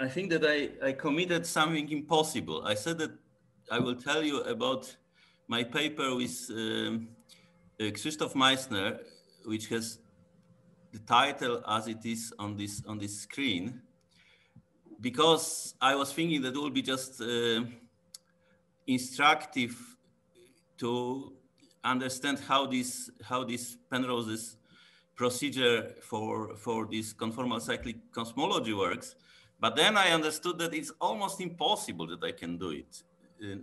I think that I committed something impossible. I said that I will tell you about my paper with Krzysztof Meissner, which has the title as it is on this screen, because I was thinking that it would be just instructive to understand how this Penrose's procedure for this conformal cyclic cosmology works. But then I understood that it's almost impossible that I can do it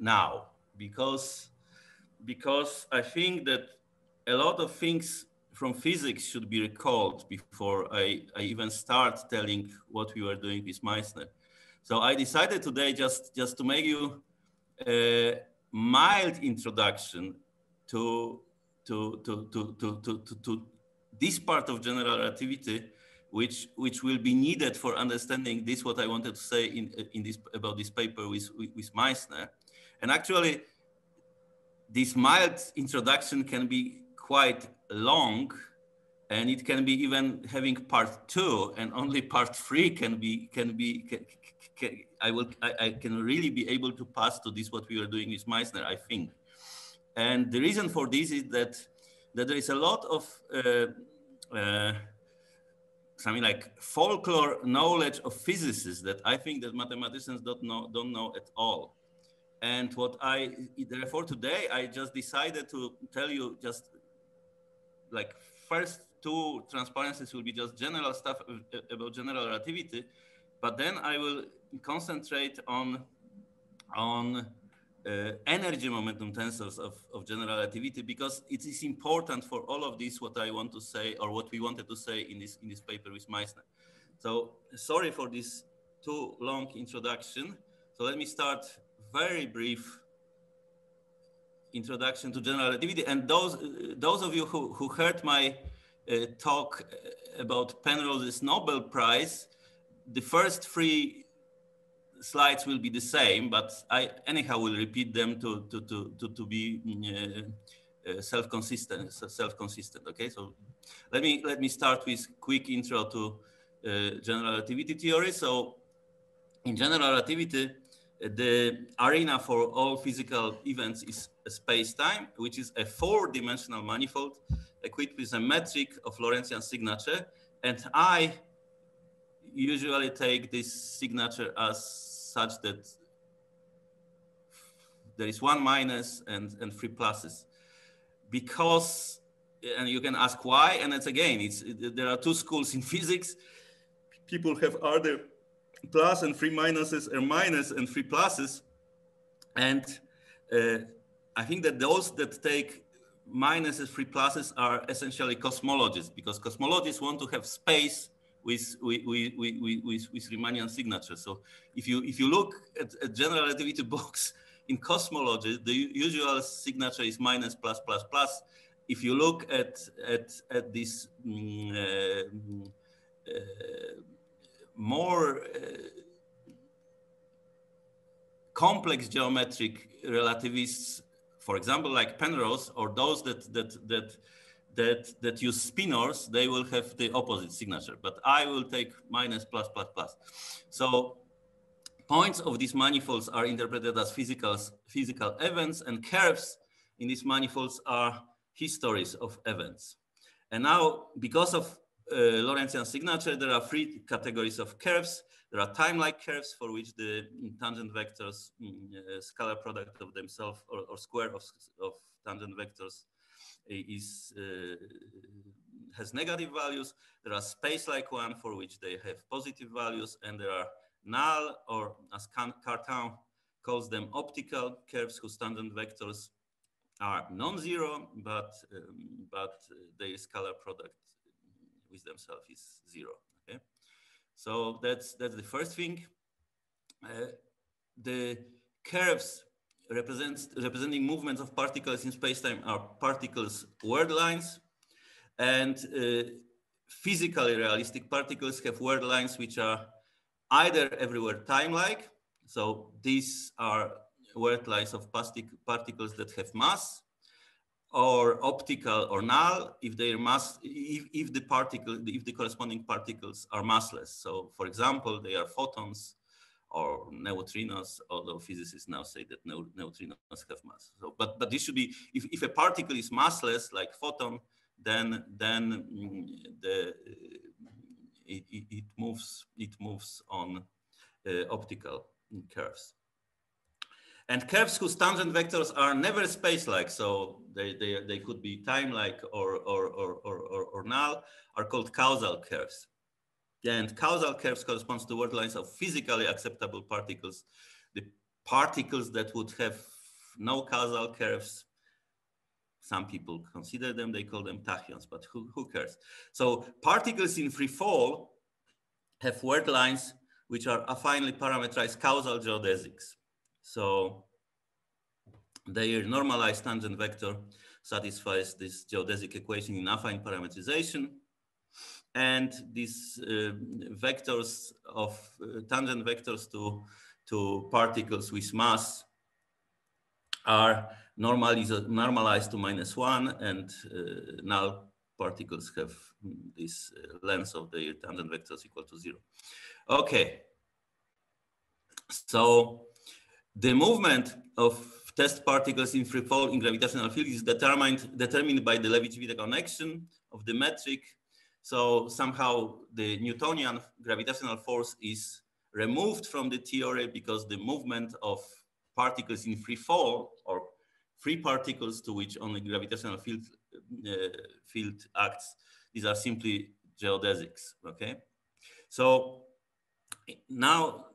now, because I think that a lot of things from physics should be recalled before I even start telling what we were doing with Meissner. So I decided today just to make you a mild introduction to this part of general relativity, which will be needed for understanding this, what I wanted to say in this about this paper with Meissner. And actually, this mild introduction can be quite long, and it can be even having part 2, and only part 3 I can really be able to pass to this what we are doing with Meissner, I think. And the reason for this is that there is a lot of something like folklore knowledge of physicists that I think that mathematicians don't know at all. And what therefore today I just decided to tell you just like first 2 transparencies will be just general stuff about general relativity, but then I will concentrate on energy momentum tensors of general relativity, because it is important for all of this what I want to say, or what we wanted to say in this paper with Meissner. So sorry for this too long introduction. So let me start very brief introduction to general relativity. And those of you who heard my talk about Penrose's Nobel Prize, the first 3 slides will be the same, but I anyhow will repeat them to be self-consistent. Okay, so let me start with quick intro to general relativity theory. So in general relativity, the arena for all physical events is space-time, which is a 4-dimensional manifold equipped with a metric of Lorentzian signature. And I usually take this signature as such that there is 1- and 3 pluses. Because, and you can ask why, and it's again, there are 2 schools in physics. People have other plus and 3 minuses, or minus and 3 pluses. And I think that those that take minuses, 3 pluses are essentially cosmologists, because cosmologists want to have space with Riemannian signature. So if you look at a general relativity box in cosmology, the usual signature is minus, plus, plus, plus. If you look at this more complex geometric relativists, for example, like Penrose, or those that use spinors, they will have the opposite signature. But I will take minus, plus, plus, plus. So points of these manifolds are interpreted as physical events, and curves in these manifolds are histories of events. And now, because of Lorentzian signature, there are 3 categories of curves. There are time-like curves for which the tangent vectors, scalar product of themselves, or square of tangent vectors has negative values. There are space-like one for which they have positive values, and there are null, or as Cartan calls them, optical curves whose tangent vectors are non-zero, but their scalar product with themselves is 0. Okay, so that's the first thing. The curves representing movements of particles in space-time are particles' word lines, and physically realistic particles have word lines which are either everywhere time-like, so these are word lines of particles that have mass, or optical or null if they are if the corresponding particles are massless. So for example, they are photons, or neutrinos, although physicists now say that neutrinos have mass. So, but this should be, if a particle is massless, like photon, then it moves on optical curves. And curves whose tangent vectors are never space-like, so they could be time-like or null, are called causal curves. And causal curves corresponds to word lines of physically acceptable particles. The particles that would have no causal curves, some people consider them, they call them tachyons, but who cares? So particles in free fall have word lines which are affinely parametrized causal geodesics. So their normalized tangent vector satisfies this geodesic equation in affine parametrization. And these vectors of tangent vectors to particles with mass are normalized to -1, and null particles have this length of their tangent vectors equal to 0. Okay. So the movement of test particles in free fall in gravitational field is determined by the Levi-Civita connection of the metric. So somehow the Newtonian gravitational force is removed from the theory because the movement of particles in free fall, or free particles to which only gravitational field acts, these are simply geodesics, okay? So now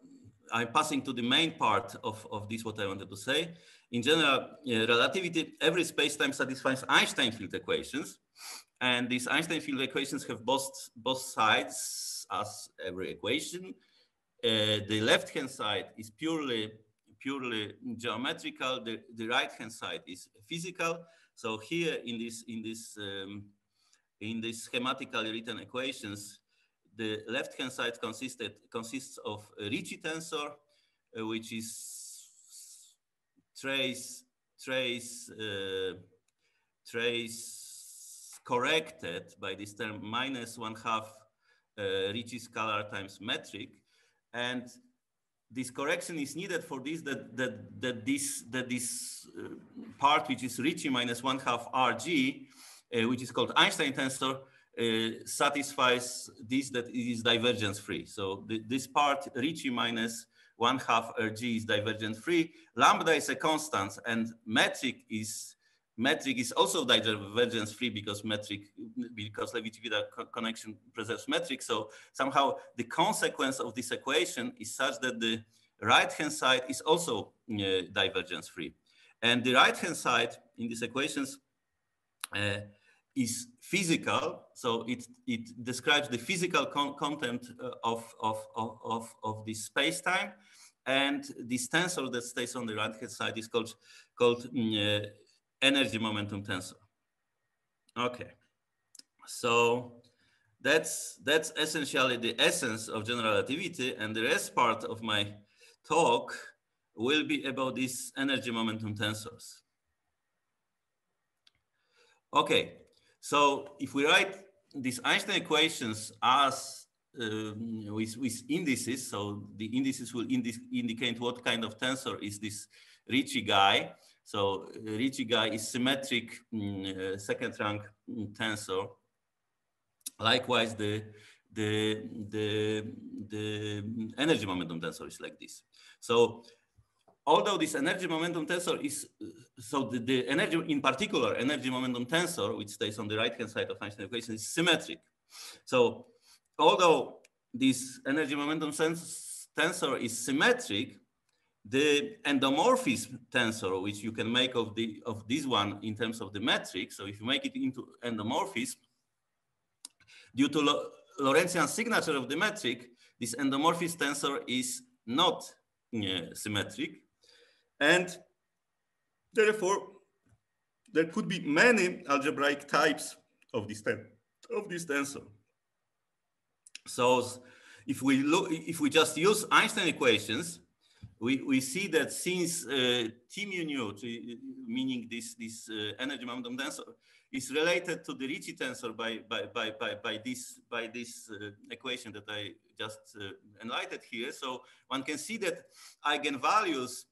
I'm passing to the main part of this, what I wanted to say. In general relativity, every space-time satisfies Einstein field equations. And these Einstein field equations have both sides, as every equation. The left-hand side is purely geometrical. The right-hand side is physical. So here in this schematically written equations, the left-hand side consists of a Ricci tensor, which is trace corrected by this term -1/2 Ricci scalar times metric, and this correction is needed for this that this part, which is Ricci -1/2 RG, which is called Einstein tensor, satisfies this, that it is divergence free. So this part Ricci -1/2 RG is divergence free. Lambda is a constant, and metric is. Metric is also divergence free because Levi-Civita connection preserves metric. So somehow the consequence of this equation is such that the right-hand side is also divergence free. And the right-hand side in these equations is physical. So it describes the physical content of this space-time. And this tensor that stays on the right-hand side is called energy momentum tensor. Okay, so that's essentially the essence of general relativity, and the rest part of my talk will be about these energy momentum tensors. Okay, so if we write these Einstein equations as with indices, so the indices will indicate what kind of tensor is this Ricci guy. So Ricci guy is symmetric second-rank tensor. Likewise, the energy momentum tensor is like this. So although this energy momentum tensor is, so the energy, in particular, energy momentum tensor, which stays on the right-hand side of Einstein equation, is symmetric. So although this energy momentum tensor is symmetric, the endomorphism tensor, which you can make of this one in terms of the metric, so if you make it into endomorphism, due to Lorentzian signature of the metric, this endomorphism tensor is not symmetric, and therefore there could be many algebraic types of this tensor. So if we just use Einstein equations, we see that since T mu nu, meaning this energy momentum tensor, is related to the Ricci tensor by this equation that I just enlightened here. So one can see that eigenvalues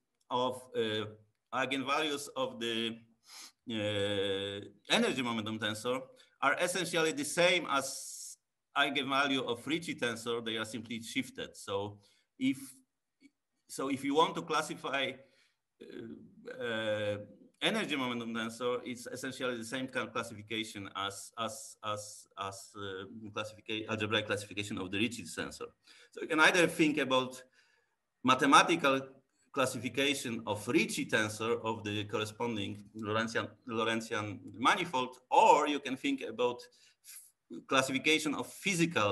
of the energy momentum tensor are essentially the same as eigenvalue of Ricci tensor. They are simply shifted. So if you want to classify energy momentum tensor, it's essentially the same kind of classification as algebraic classification of the Ricci tensor. So you can either think about mathematical classification of Ricci tensor of the corresponding Lorentzian manifold, or you can think about classification of physical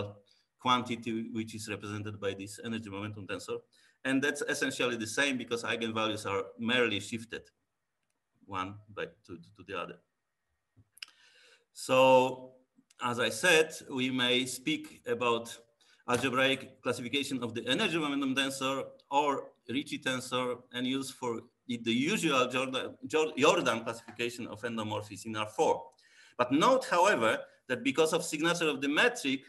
quantity, which is represented by this energy momentum tensor. And that's essentially the same because eigenvalues are merely shifted one to the other. So, as I said, we may speak about algebraic classification of the energy momentum tensor or Ricci tensor and use for it the usual Jordan classification of endomorphies in R4. But note, however, that because of signature of the metric,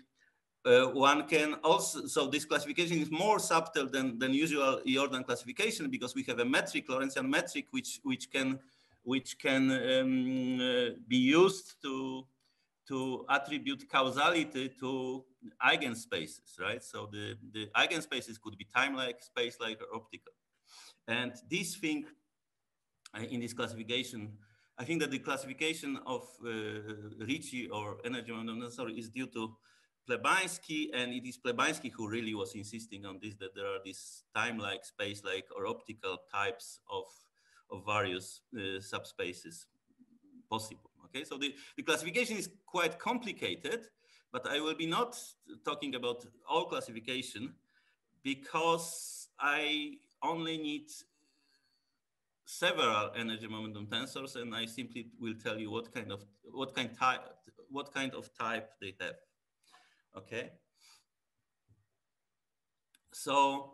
one can also, so this classification is more subtle than usual Jordan classification because we have a metric, Lorentzian metric, which can be used to attribute causality to eigenspaces, right? So the eigenspaces could be time-like, space-like, or optical. And this thing in this classification, I think that the classification of Ricci or energy momentum tensor is due to Plebański, and it is Plebański who really was insisting on this, that there are these time-like, space-like, or optical types of various subspaces possible. Okay, so the classification is quite complicated, but I will be not talking about all classification because I only need several energy momentum tensors, and I simply will tell you what kind of type they have. Okay. So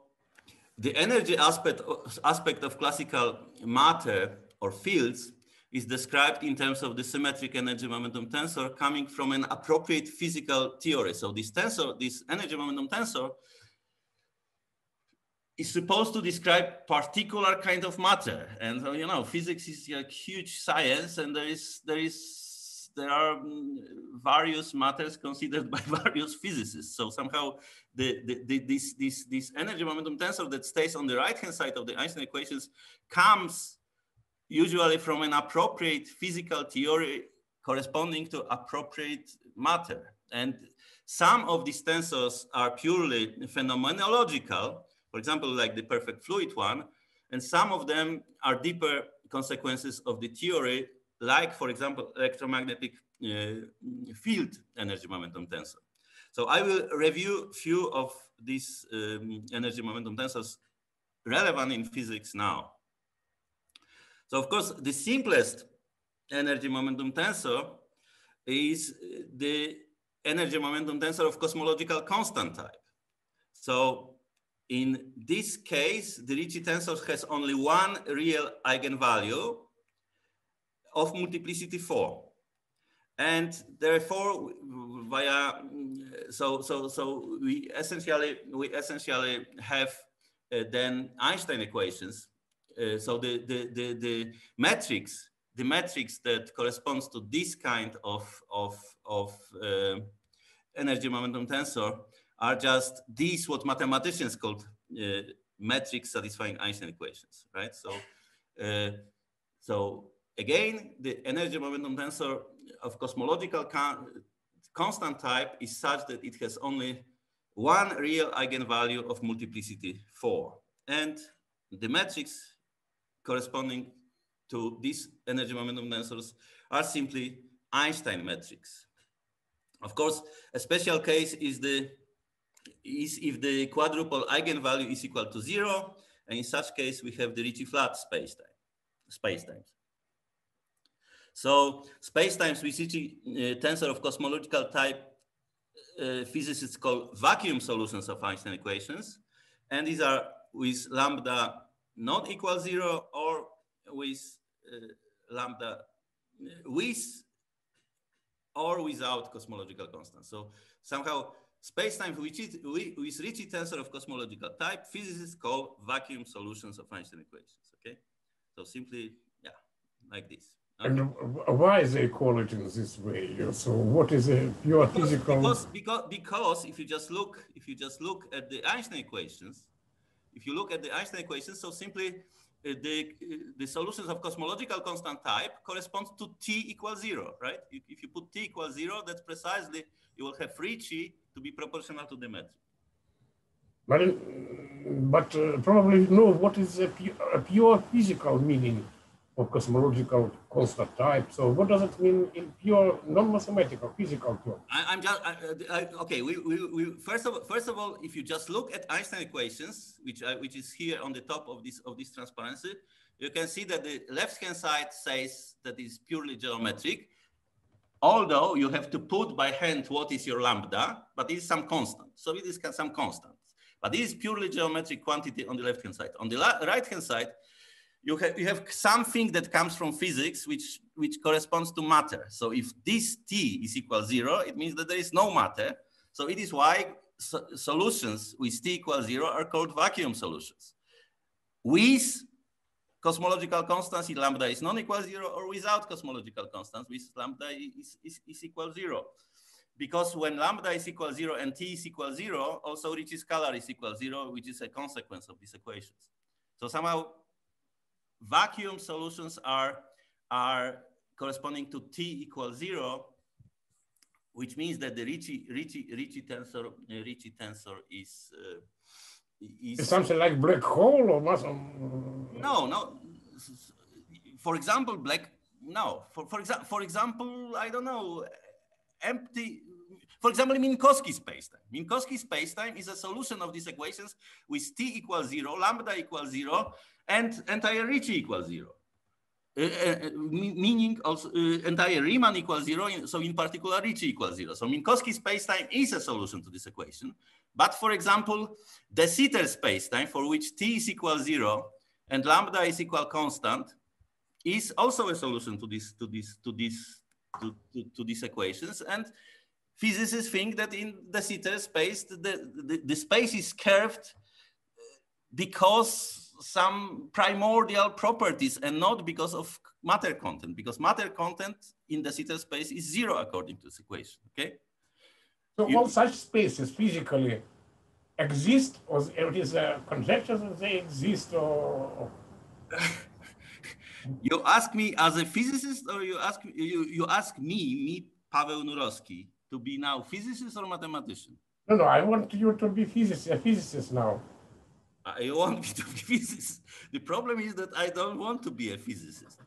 the energy aspect of classical matter or fields is described in terms of the symmetric energy momentum tensor coming from an appropriate physical theory. So this tensor, this energy momentum tensor, is supposed to describe particular kind of matter. And so, you know, physics is a huge science, and there are various matters considered by various physicists. So somehow this energy momentum tensor that stays on the right-hand side of the Einstein equations comes usually from an appropriate physical theory corresponding to appropriate matter. And some of these tensors are purely phenomenological, for example, like the perfect fluid one, and some of them are deeper consequences of the theory, like, for example, electromagnetic field energy momentum tensor. So I will review few of these energy momentum tensors relevant in physics now. So of course, the simplest energy momentum tensor is the energy momentum tensor of cosmological constant type. So in this case, the Ricci tensor has only one real eigenvalue of multiplicity 4, and therefore we essentially have then Einstein equations. So the matrix, the matrix that corresponds to this kind of energy momentum tensor are just these what mathematicians called matrix satisfying Einstein equations, right? So again, the energy momentum tensor of cosmological constant type is such that it has only one real eigenvalue of multiplicity 4, and the matrix corresponding to these energy momentum tensors are simply Einstein matrix. Of course, a special case is if the quadruple eigenvalue is equal to 0, and in such case we have the Ricci flat spacetimes. So spacetimes with Ricci tensor of cosmological type, physicists call vacuum solutions of Einstein equations, and these are with lambda not equal 0 or with lambda with or without cosmological constant. So somehow Space-time with Ricci tensor of cosmological type, physicists call vacuum solutions of Einstein equations, okay? So simply, yeah, like this. Okay. And why is the equality this way? So what is a pure physical? Because if you just look at the Einstein equations, so simply the solutions of cosmological constant type corresponds to t = 0, right? If you put t = 0, that's precisely, you will have Ricci to be proportional to the metric. But probably know what is a pure physical meaning of cosmological constant type. So what does it mean in pure non-mathematical physical terms? Okay. First of all, if you just look at Einstein equations, which is here on the top of this transparency, you can see that the left-hand side says that is purely geometric, although you have to put by hand what is your lambda, but it is some constant. So it is some constant, but it is purely geometric quantity on the left-hand side. On the right-hand side, you have something that comes from physics, which corresponds to matter. So if this t = 0, it means that there is no matter. So it is why solutions with t = 0 are called vacuum solutions. With cosmological constants, lambda is non = 0, or without cosmological constants, with lambda is = 0. Because when lambda is = 0 and t = 0, also Ricci scalar is = 0, which is a consequence of these equations. So somehow, vacuum solutions are corresponding to t = 0, which means that the Ricci tensor is it's something like black hole or what? No. For example, for example, I don't know, empty. For example, Minkowski spacetime. Minkowski spacetime is a solution of these equations with t = 0, lambda = 0, and entire Ricci = 0. Meaning also entire Riemann = 0, so in particular Ricci = 0. So Minkowski spacetime is a solution to this equation. But for example, De Sitter spacetime, for which t = 0 and lambda is equal constant, is also a solution to these equations. And physicists think that in the Sitter space, the space is curved because some primordial properties and not because of matter content, because matter content in the Sitter space is 0 according to this equation, okay? So all such spaces physically exist, or it is a conjecture that they exist, or? You ask me as a physicist, or you ask me, Paweł Nurowski, to be now physicist or mathematician? No, I want you to be a physicist now. I want me to be a physicist. The problem is that I don't want to be a physicist.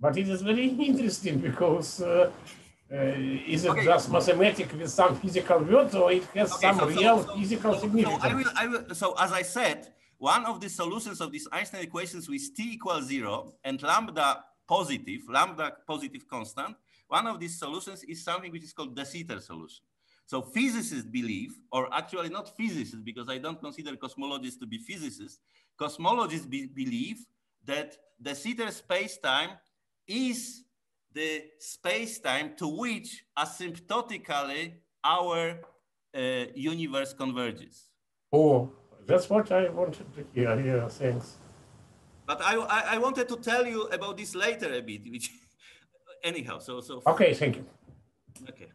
But it is very interesting because is it okay, just mathematics with some physical words, or it has some real physical significance? So as I said, one of the solutions of these Einstein equations with t = 0 and lambda positive constant, one of these solutions is something which is called De Sitter solution. So physicists believe, or actually not physicists, because I don't consider cosmologists to be physicists, cosmologists believe that the Sitter spacetime is the spacetime to which asymptotically our universe converges. Oh, that's what I wanted to hear. Yeah, thanks. But I wanted to tell you about this later a bit, which anyhow, so. Okay, thank you. Okay.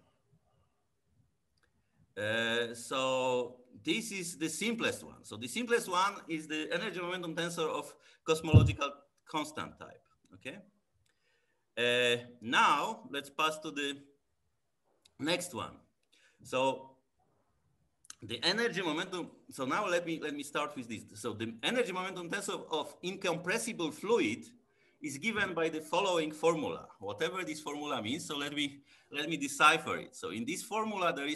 So this is the simplest one. So the simplest one is the energy momentum tensor of cosmological constant type, okay? Now let's pass to the next one. So the energy momentum, so now let me start with this. So the energy momentum tensor of incompressible fluid is given by the following formula, whatever this formula means. So let me decipher it. So in this formula, there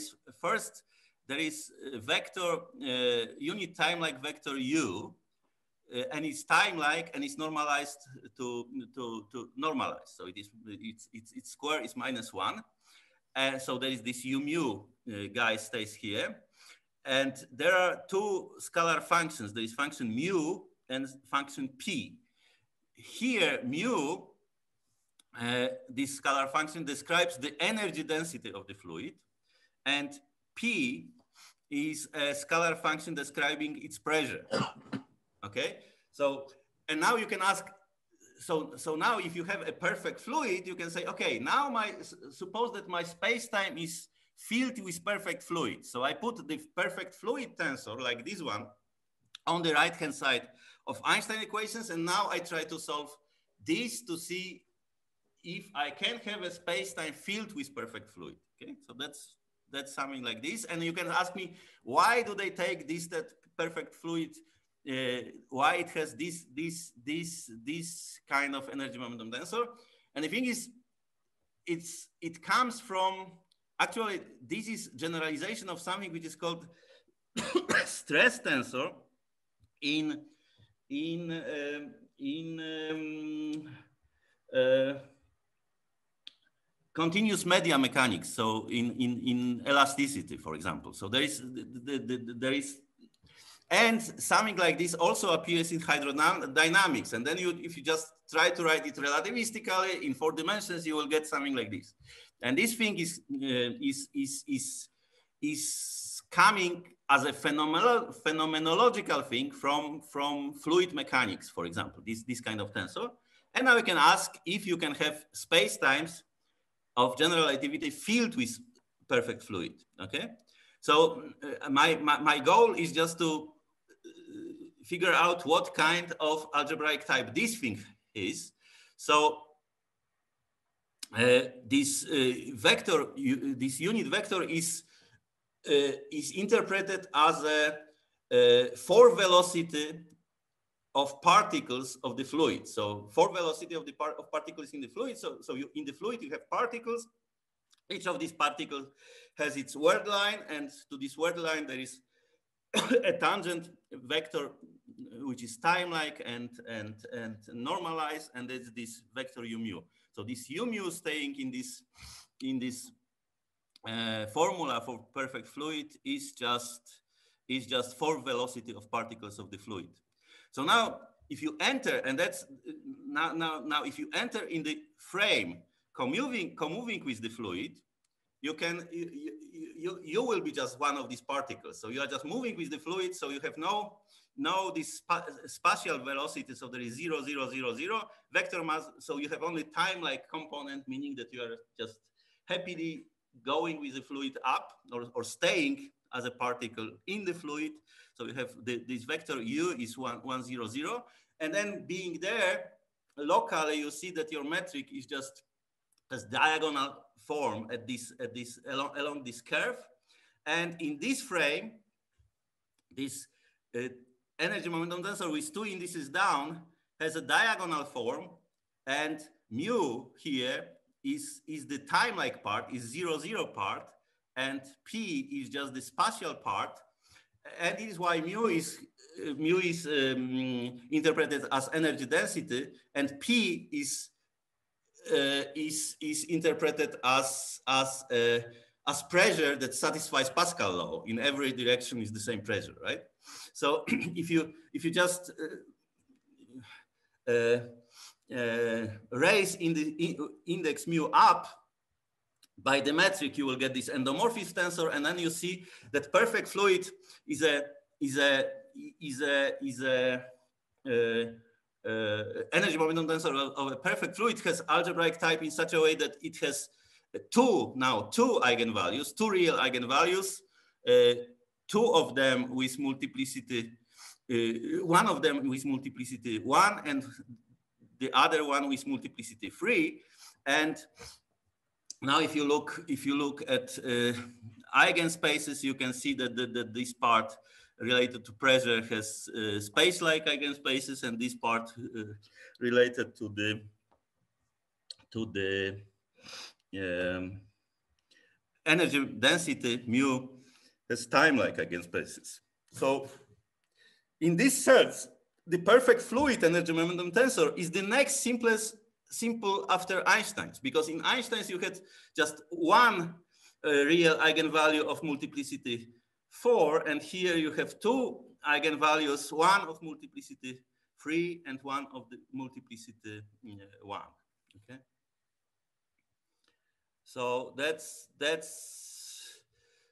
is a vector, unit time-like vector u, and it's time-like and it's normalized to normalize. So its square is -1, and so there is this u mu guy stays here, and there are two scalar functions. There is function mu and function p. Here mu This scalar function describes the energy density of the fluid, and P is a scalar function describing its pressure. Okay, so and now you can ask, so now if you have a perfect fluid, you can say, okay, now suppose that my space-time is filled with perfect fluid. So I put the perfect fluid tensor like this one on the right-hand side of Einstein equations, and now I try to solve this to see if I can have a space-time filled with perfect fluid. Okay, so that's something like this. And you can ask me, why do they take this that perfect fluid? Why it has this kind of energy momentum tensor? And the thing is, it comes from actually this is generalization of something which is called stress tensor in continuous media mechanics. So in elasticity, for example. So there is. And something like this also appears in hydrodynamics. And then if you just try to write it relativistically in 4 dimensions, you will get something like this. And this thing is coming as a phenomenological thing from fluid mechanics, for example, this kind of tensor. And now we can ask if you can have space times of general relativity filled with perfect fluid, okay? So my goal is just to figure out what kind of algebraic type this thing is. So this unit vector is interpreted as a 4-velocity of particles of the fluid. So 4-velocity of the particles in the fluid. So in the fluid you have particles. Each of these particles has its word line, and to this word line there is a tangent vector which is time-like and normalized, and it's this vector u mu. So this u mu staying in this formula for perfect fluid is just 4-velocity of particles of the fluid. So now if you enter, and that's now if you enter in the frame commoving with the fluid, you will be just one of these particles. So you are just moving with the fluid. So you have no these spatial velocity. So there is 0, 0, 0, 0 vector mass. So you have only time-like component, meaning that you are just happily going with the fluid up or staying as a particle in the fluid. So you have this vector u is 1, 1, 0, 0, and then being there locally, you see that your metric is just as diagonal form along this curve, and in this frame, this energy momentum tensor with 2 indices down has a diagonal form, and mu here is the time-like part, is 0, 0 part, and p is just the spatial part, and this is why mu is interpreted as energy density, and p is interpreted as pressure that satisfies Pascal law. In every direction is the same pressure, right? So if you just raise in the index mu up by the metric, you will get this endomorphic tensor, and then you see that perfect fluid is a energy momentum tensor of a perfect fluid has algebraic type in such a way that it has two eigenvalues, 2 real eigenvalues, 2 of them with multiplicity, 1 of them with multiplicity 1 and the other one with multiplicity 3. And now if you look at eigenspaces, you can see that this part related to pressure has space-like eigenspaces, and this part related to the energy density mu has time-like eigenspaces. So in this sense, the perfect fluid energy momentum tensor is the next simple after Einstein's, because in Einstein's you had just 1 real eigenvalue of multiplicity 4, and here you have 2 eigenvalues, 1 of multiplicity 3 and 1 of the multiplicity 1. Okay, So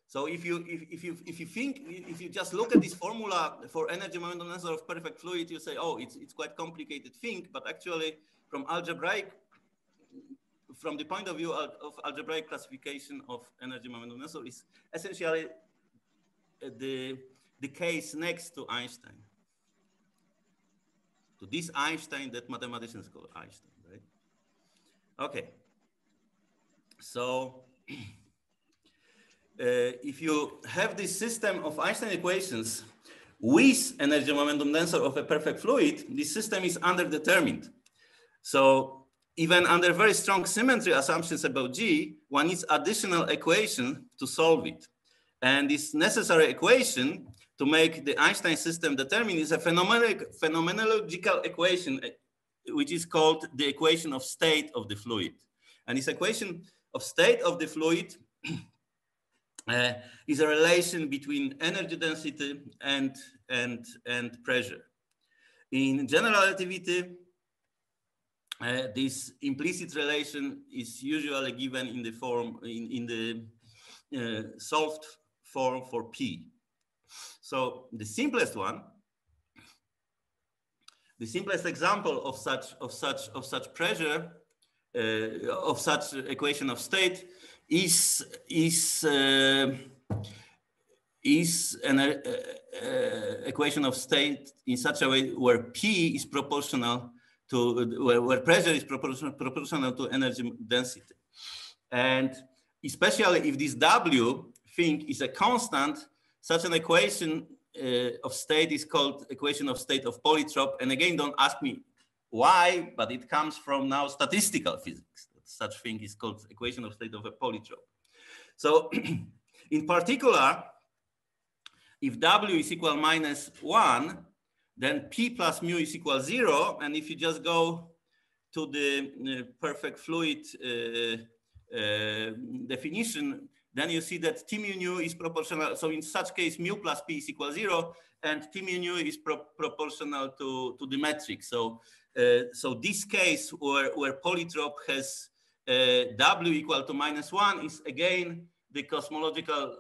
so if you think, if you just look at this formula for energy, momentum, and density of perfect fluid, you say, oh, it's quite complicated thing, but actually from the point of view of algebraic classification of energy, momentum, and density is essentially the case next to Einstein. To this Einstein that mathematicians call Einstein, right? Okay. So if you have this system of Einstein equations with energy, momentum, tensor of a perfect fluid, this system is underdetermined. So even under very strong symmetry assumptions about G, one needs additional equation to solve it. And this necessary equation to make the Einstein system determined is a phenomenological equation, which is called the equation of state of the fluid. And this equation of state of the fluid is a relation between energy density and pressure. In general relativity, this implicit relation is usually given in the form in the solved form for P. So the simplest one, the simplest example of such pressure, of such equation of state is an equation of state in such a way where P is proportional to where pressure is proportional to energy density, and especially if this W thing is a constant, such an equation of state is called equation of state of polytrope. And again, don't ask me why, but it comes from now statistical physics. Such thing is called equation of state of a polytrope. So in particular, if W is equal minus 1, then P plus mu is equal 0. And if you just go to the perfect fluid definition, then you see that T mu nu is proportional. So in such case, mu plus P is equal 0, and T mu nu is proportional to the metric. So so this case where polytrope has W equal to minus 1 is again the cosmological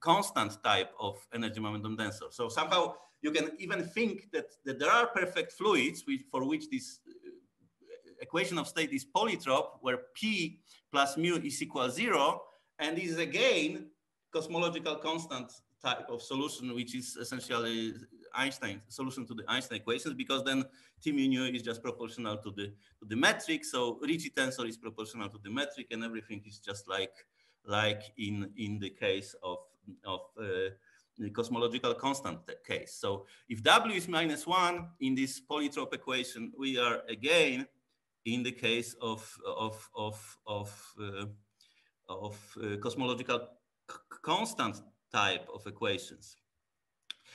constant type of energy momentum tensor. So somehow you can even think that there are perfect fluids for which this equation of state is polytrope, where P plus mu is equal 0. And this is again cosmological constant type of solution, which is essentially Einstein's solution to the Einstein equations, because then T mu nu is just proportional to the metric. So Ricci tensor is proportional to the metric, and everything is just like in the case of the cosmological constant case. So if W is minus 1 in this polytrope equation, we are again in the case of cosmological constant type of equations.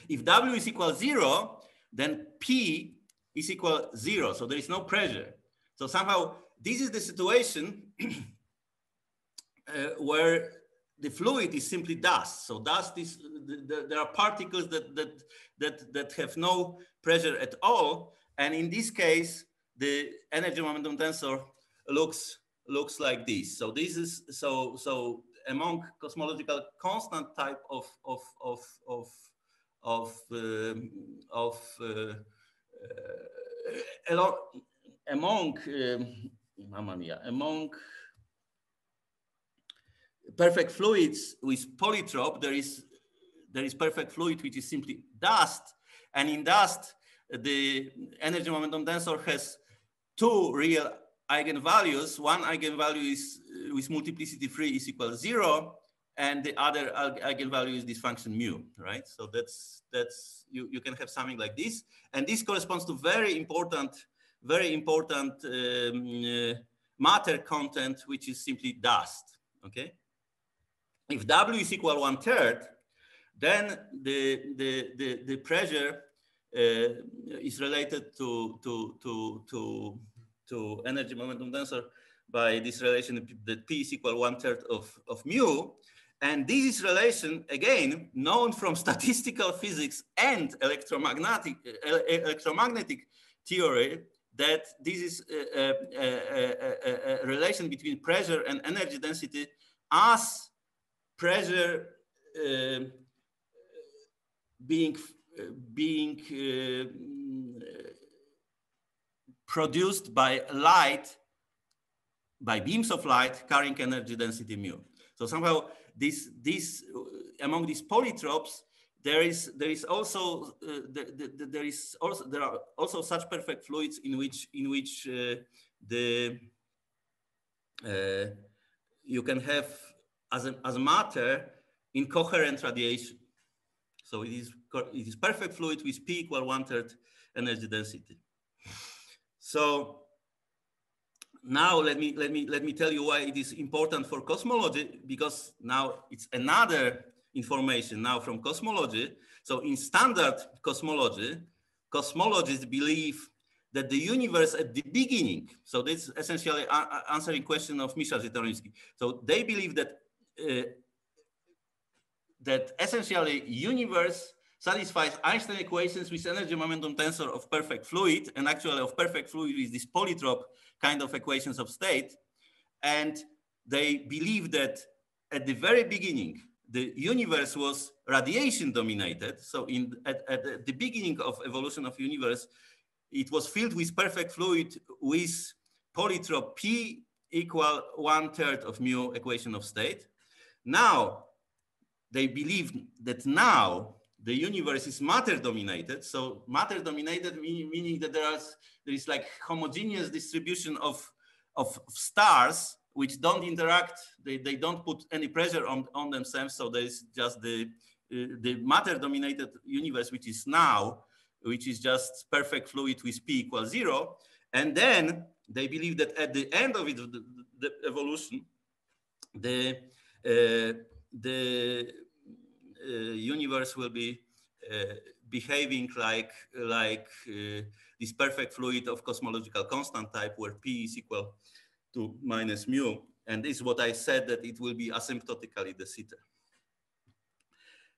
If W is equal 0, then P is equal 0. So there is no pressure. So somehow this is the situation where the fluid is simply dust. So dust is, there are particles that have no pressure at all. And in this case, the energy momentum tensor looks like this. So this is so among cosmological constant type among perfect fluids with polytrope, there is perfect fluid which is simply dust, and in dust the energy momentum tensor has two real eigenvalues. One eigenvalue is with multiplicity 3 is equal 0, and the other eigenvalue is this function mu, right? So that's you can have something like this, and this corresponds to very important matter content, which is simply dust. Okay, if W is equal 1/3, then the pressure is related to energy momentum tensor by this relation that P is equal 1/3 of mu. And this is relation, again, known from statistical physics and electromagnetic theory, that this is a relation between pressure and energy density as pressure being produced by light, by beams of light carrying energy density mu. So somehow this among these polytropes, there are also such perfect fluids in which you can have as matter incoherent radiation. So it is perfect fluid with P equal 1/3 energy density. So now let me tell you why it is important for cosmology, because now it's another information now from cosmology. So in standard cosmology, cosmologists believe that the universe at the beginning, so this is essentially answering question of Mikhail Zytomirsky. So they believe that that essentially universe satisfies Einstein equations with energy momentum tensor of perfect fluid, and actually of perfect fluid is this polytrope kind of equations of state. And they believe that at the very beginning, the universe was radiation dominated. So at the beginning of evolution of universe, it was filled with perfect fluid with polytrope P equal 1/3 of mu equation of state. Now, they believe that now the universe is matter dominated. So matter dominated meaning that there is like homogeneous distribution of stars which don't interact, they don't put any pressure on themselves. So there is just the matter dominated universe, which is now, which is just perfect fluid with P equals 0. And then they believe that at the end of it, the evolution, the universe will be behaving like this perfect fluid of cosmological constant type, where P is equal to minus mu. And this is what I said, that it will be asymptotically de Sitter.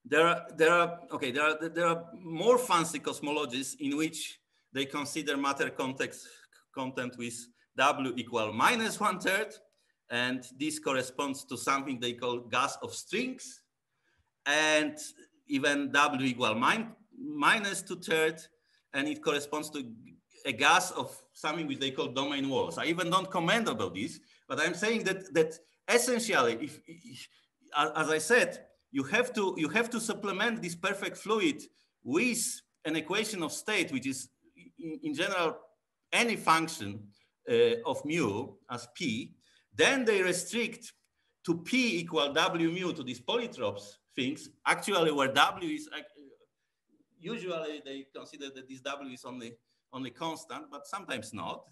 There are more fancy cosmologies in which they consider matter content with W equal minus 1/3. And this corresponds to something they call gas of strings. And even W equal minus 2/3. And it corresponds to a gas of something which they call domain walls. I even don't comment about this, but I'm saying that essentially, if as I said, you have to supplement this perfect fluid with an equation of state, which is in general any function of mu as P. Then they restrict to P equal W mu to these polytropes things, actually where W is, usually they consider that this W is only constant, but sometimes not.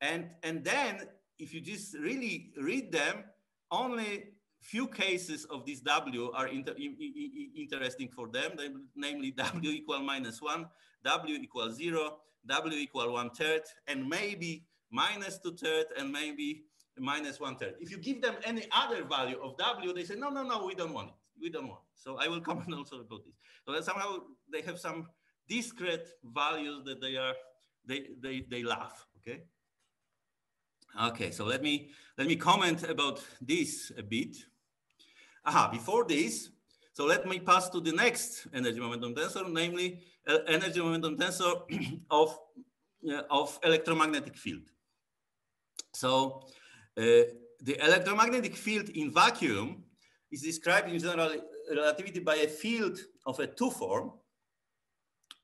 And then if you just really read them, only few cases of this W are interesting for them, namely W equal minus 1, W equal 0, W equal 1/3, and maybe minus 2/3, and maybe minus 1/3. If you give them any other value of W, they say, no, we don't want it. We don't want it. So I will comment also about this. So that somehow they have some discrete values that they love. Okay, so let me comment about this a bit. Before this, so let me pass to the next energy momentum tensor, namely energy momentum tensor of electromagnetic field. So the electromagnetic field in vacuum is described in general relativity by a field of a two-form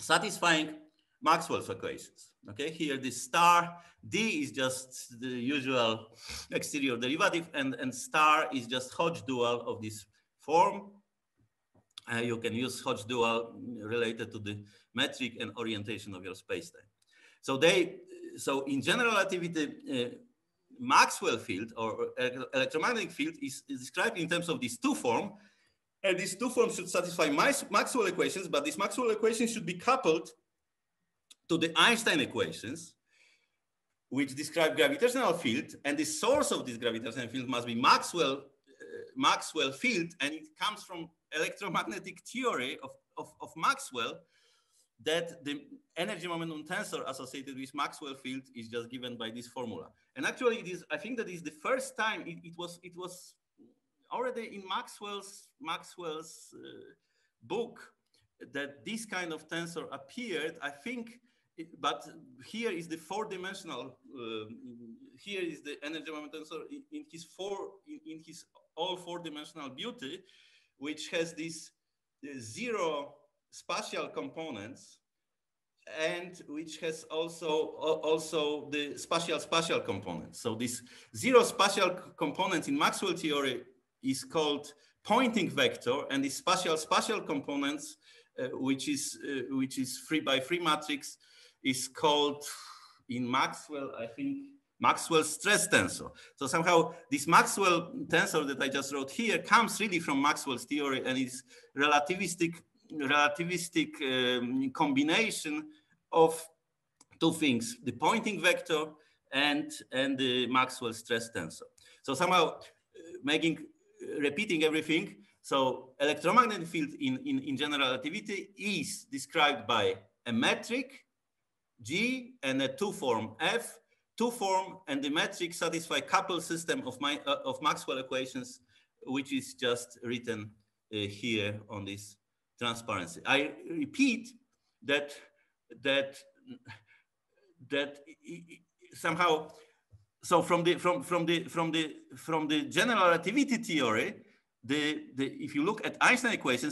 satisfying Maxwell's equations. Okay, here this star D is just the usual exterior derivative, and star is just Hodge dual of this form. You can use Hodge dual related to the metric and orientation of your spacetime. So so in general relativity, Maxwell field or electromagnetic field is described in terms of these two forms, and these two forms should satisfy Maxwell equations, but these Maxwell equations should be coupled to the Einstein equations, which describe gravitational field, and the source of this gravitational field must be Maxwell field, and it comes from electromagnetic theory of Maxwell, that the energy momentum tensor associated with Maxwell field is just given by this formula. And actually it is, I think that is the first time it was already in Maxwell's book that this kind of tensor appeared, I think, but here is the four-dimensional, here is the energy momentum tensor in his all four-dimensional beauty, which has this zero spatial components, and which has also the spatial components. So this zero spatial components in Maxwell theory is called pointing vector, and the spatial components, which is 3x3 matrix, is called in Maxwell, I think, Maxwell stress tensor. So somehow this Maxwell tensor that I just wrote here comes really from Maxwell's theory and is relativistic combination of two things: the pointing vector and the Maxwell stress tensor. So somehow repeating everything. So electromagnetic field in general relativity is described by a metric G and a two-form F. Two-form and the metric satisfy coupled system of Maxwell equations, which is just written here on this transparency. I repeat that somehow. So from the general relativity theory, if you look at Einstein equation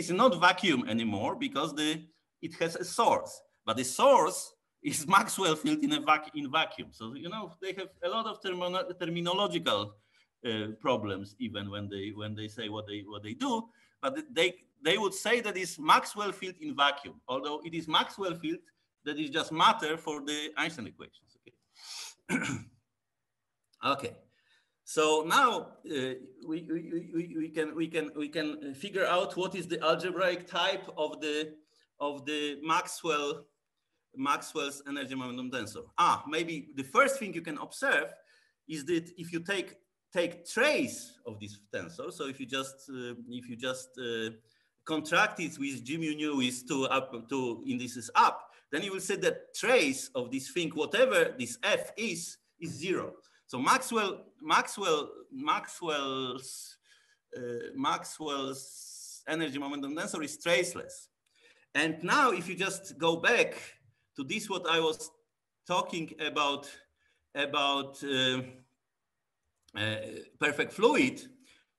is not vacuum anymore because it has a source, but the source is Maxwell field in vacuum. So, you know, they have a lot of terminological problems even when they say what they do, but they would say that it's Maxwell field in vacuum, although it is Maxwell field that is just matter for the Einstein equations. Okay. Okay. So now we can figure out what is the algebraic type of the Maxwell's energy momentum tensor. Maybe the first thing you can observe is that if you take trace of this tensor, so if you just contract it with G mu nu is 2 up to indices up, then you will see that trace of this thing, whatever this F is zero. So Maxwell's energy momentum tensor is traceless. And now if you just go back to this, what I was talking about perfect fluid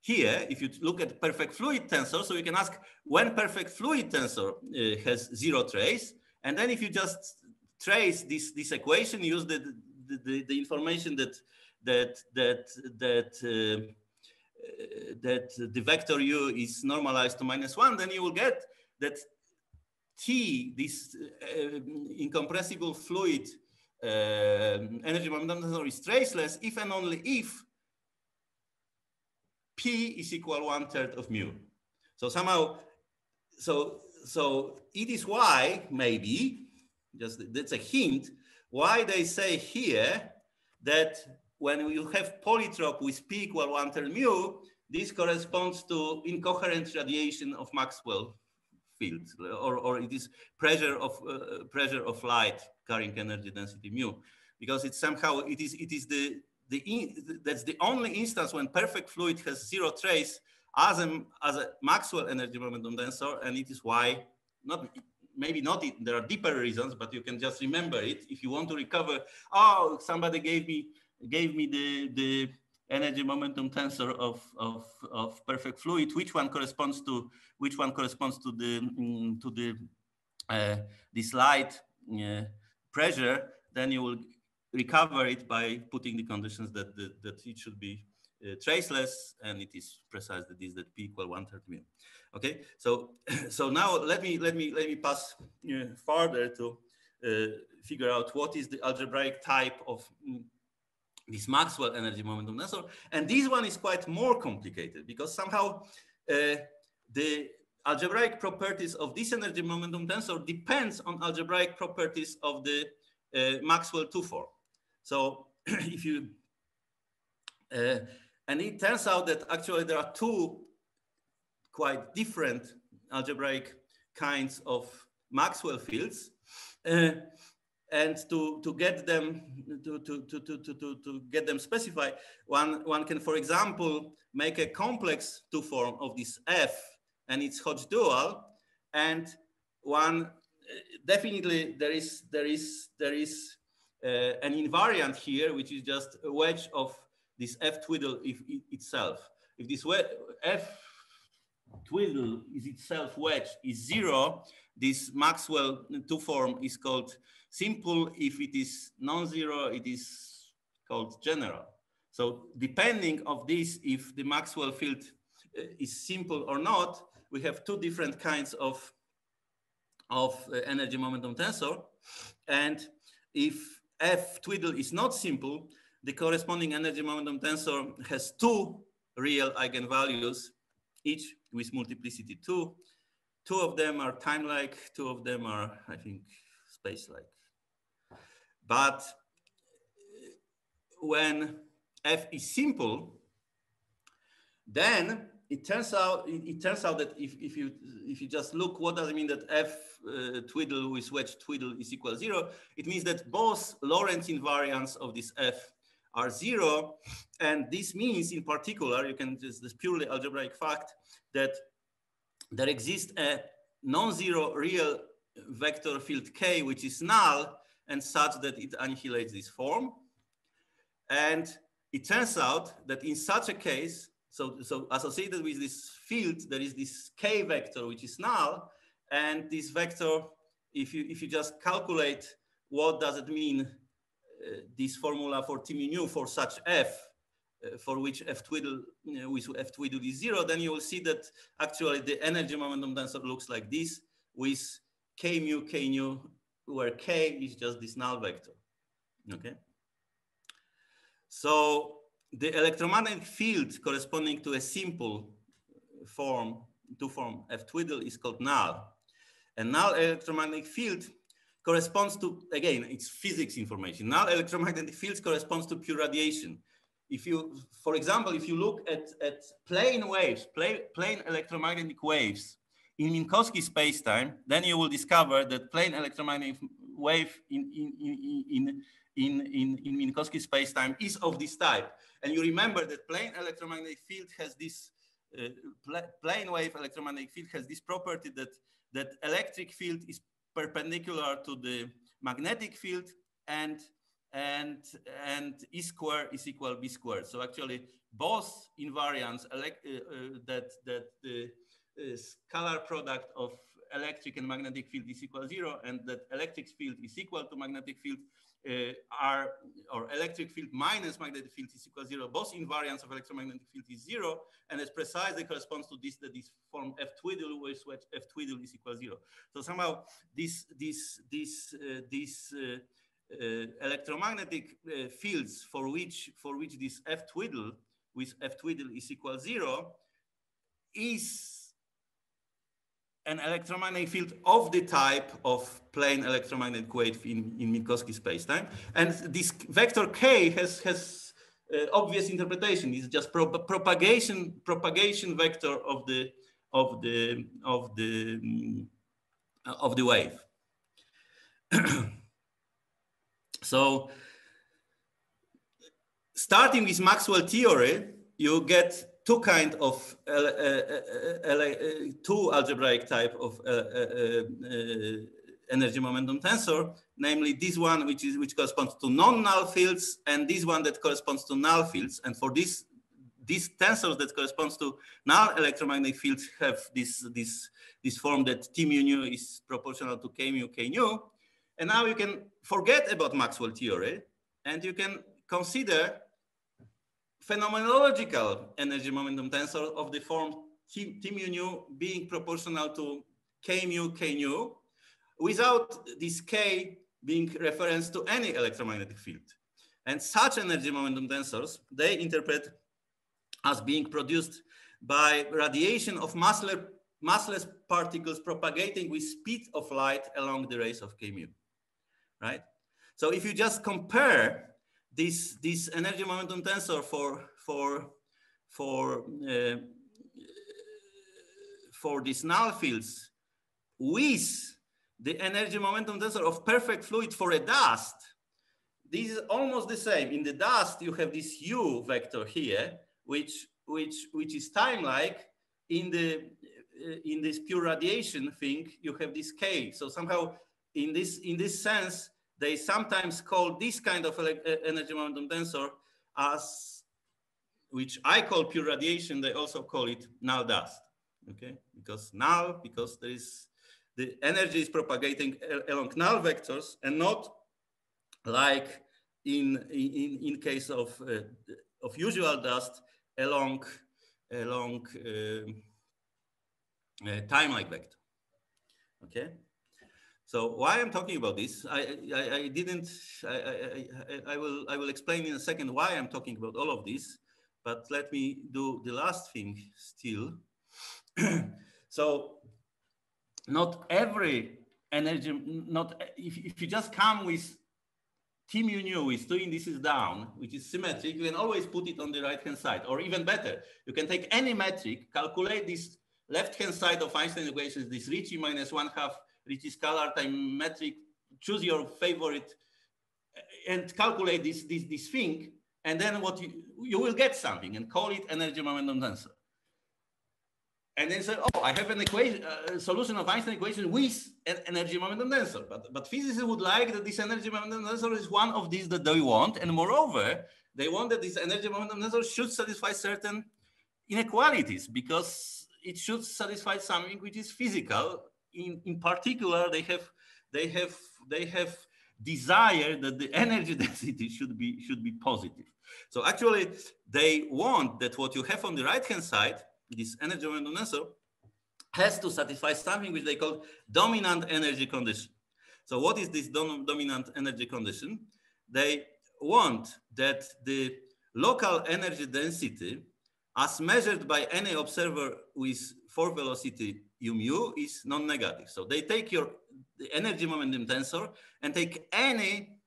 here, if you look at perfect fluid tensor, so you can ask when perfect fluid tensor has zero trace. And then if you just trace this equation, use the information that the vector u is normalized to -1, then you will get that T, this incompressible fluid energy momentum tensor is traceless if and only if P is equal 1/3 of mu. So somehow, so it is why, maybe, just that's a hint, why they say here that when you have polytrope with P equal 1/3 mu, this corresponds to incoherent radiation of Maxwell field, or it is pressure of light carrying energy density mu, because it's somehow that's the only instance when perfect fluid has zero trace as a Maxwell energy momentum tensor, and it is why there are deeper reasons, but you can just remember it if you want to recover. Oh, somebody gave me the energy momentum tensor of perfect fluid. Which one corresponds to this light pressure? Then you will recover it by putting the conditions that it should be traceless, and it is precisely this, that P equal 1/3 mu. Okay. So now let me pass farther to figure out what is the algebraic type of this Maxwell energy momentum tensor. And this one is quite more complicated because somehow the algebraic properties of this energy momentum tensor depends on algebraic properties of the Maxwell two-form. So if you, and it turns out that actually there are two quite different algebraic kinds of Maxwell fields and to get them specified, one can, for example, make a complex two-form of this F and its Hodge dual, and one definitely there is an invariant here, which is just a wedge of this F twiddle itself. If this F twiddle is itself wedge is zero, this Maxwell two-form is called simple. If it is non-zero, it is called general. So depending on this, if the Maxwell field is simple or not, we have two different kinds of energy momentum tensor. And if F twiddle is not simple, the corresponding energy momentum tensor has two real eigenvalues, each with multiplicity 2. Two of them are time-like, two of them are, I think, space-like. But when F is simple, then it turns out that if you just look, what does it mean that F twiddle with wedge twiddle is equal to 0? It means that both Lorentz invariants of this F are 0, and this means, in particular, this purely algebraic fact, that there exists a non-zero real vector field K, which is null and such that it annihilates this form. And it turns out that in such a case, so associated with this field, there is this K vector, which is null. And this vector, if you just calculate what does it mean, this formula for T mu for such F, for which F twiddle with F twiddle is 0, then you will see that actually the energy momentum tensor looks like this, with K mu, where K is just this null vector. Okay. So the electromagnetic field corresponding to a simple form, two-form F twiddle, is called null. And null electromagnetic field corresponds to, again, it's physics information. Null electromagnetic fields corresponds to pure radiation. If you, for example, if you look at plane waves, plane electromagnetic waves in Minkowski spacetime, then you will discover that plane electromagnetic wave in Minkowski spacetime is of this type. And you remember that plane electromagnetic field has this plane wave electromagnetic field has this property that electric field is perpendicular to the magnetic field, and E squared is equal B squared. So actually, both invariants that the scalar product of electric and magnetic field is equal to 0, and that electric field is equal to magnetic field or electric field minus magnetic field is equal to 0. Both invariants of electromagnetic field is 0, and it precisely corresponds to this, that this form F twiddle with F twiddle is equal to 0. So somehow this electromagnetic fields for which this F twiddle with F twiddle is equal to 0 is an electromagnetic field of the type of plane electromagnetic wave in Minkowski spacetime. And this vector K has obvious interpretation. It's just propagation vector of the wave. So starting with Maxwell theory, you get two kind of two algebraic type of energy momentum tensor, namely this one which corresponds to non-null fields, and this one that corresponds to null fields. And for this, these tensors that corresponds to null electromagnetic fields have this form that T mu nu is proportional to K mu K nu. And now you can forget about Maxwell theory, and you can consider phenomenological energy momentum tensor of the form T mu nu being proportional to K mu without this K being reference to any electromagnetic field. And such energy momentum tensors, they interpret as being produced by radiation of massless particles propagating with speed of light along the rays of K mu, right? So if you just compare this energy momentum tensor for these null fields with the energy momentum tensor of perfect fluid for a dust, this is almost the same. In the dust, you have this U vector here, which is time-like. In this pure radiation thing, you have this K. So somehow, in this sense, they sometimes call this kind of energy momentum tensor as, which I call pure radiation, they also call it null dust. Okay, because null, because there is, the energy is propagating along null vectors and not like in case of usual dust along time-like vector. Okay. So why I'm talking about this? I will explain in a second why I'm talking about all of this. But let me do the last thing still. So not every energy, if you just come with T mu nu is two indices down, which is symmetric, you can always put it on the right-hand side, or even better, you can take any metric, calculate this left-hand side of Einstein equations, this Ricci minus 1/2, Ricci scalar time metric, choose your favorite, and calculate this thing, and then what you will get something, and call it energy momentum tensor. And then say, oh, I have an equation, solution of Einstein equation with an energy momentum tensor. But physicists would like that this energy momentum tensor is one of these that they want. And moreover, they want that this energy momentum tensor should satisfy certain inequalities because it should satisfy something which is physical. In particular, they have desire that the energy density should be positive. So actually, they want that what you have on the right-hand side, this energy momentum tensor, has to satisfy something which they call dominant energy condition. So what is this dominant energy condition? They want that the local energy density as measured by any observer with four velocity u mu is non-negative. So they take your energy momentum tensor and take any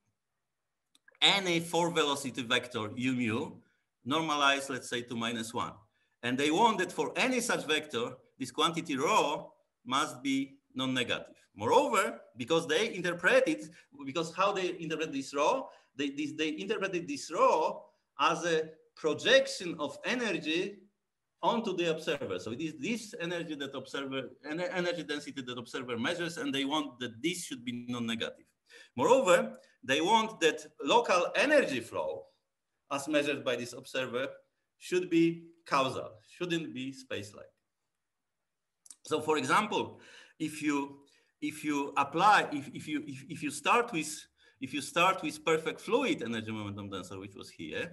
four velocity vector u mu, normalized, let's say, to -1. And they want that for any such vector, this quantity rho must be non-negative. Moreover, because they interpreted, because how they interpret this rho, they interpreted this rho as a projection of energy onto the observer. So it is this energy that observer, energy density that observer measures, and they want that this should be non-negative. Moreover, they want that local energy flow, as measured by this observer, should be causal, shouldn't be space-like. So, for example, if you start with perfect fluid energy momentum tensor, which was here,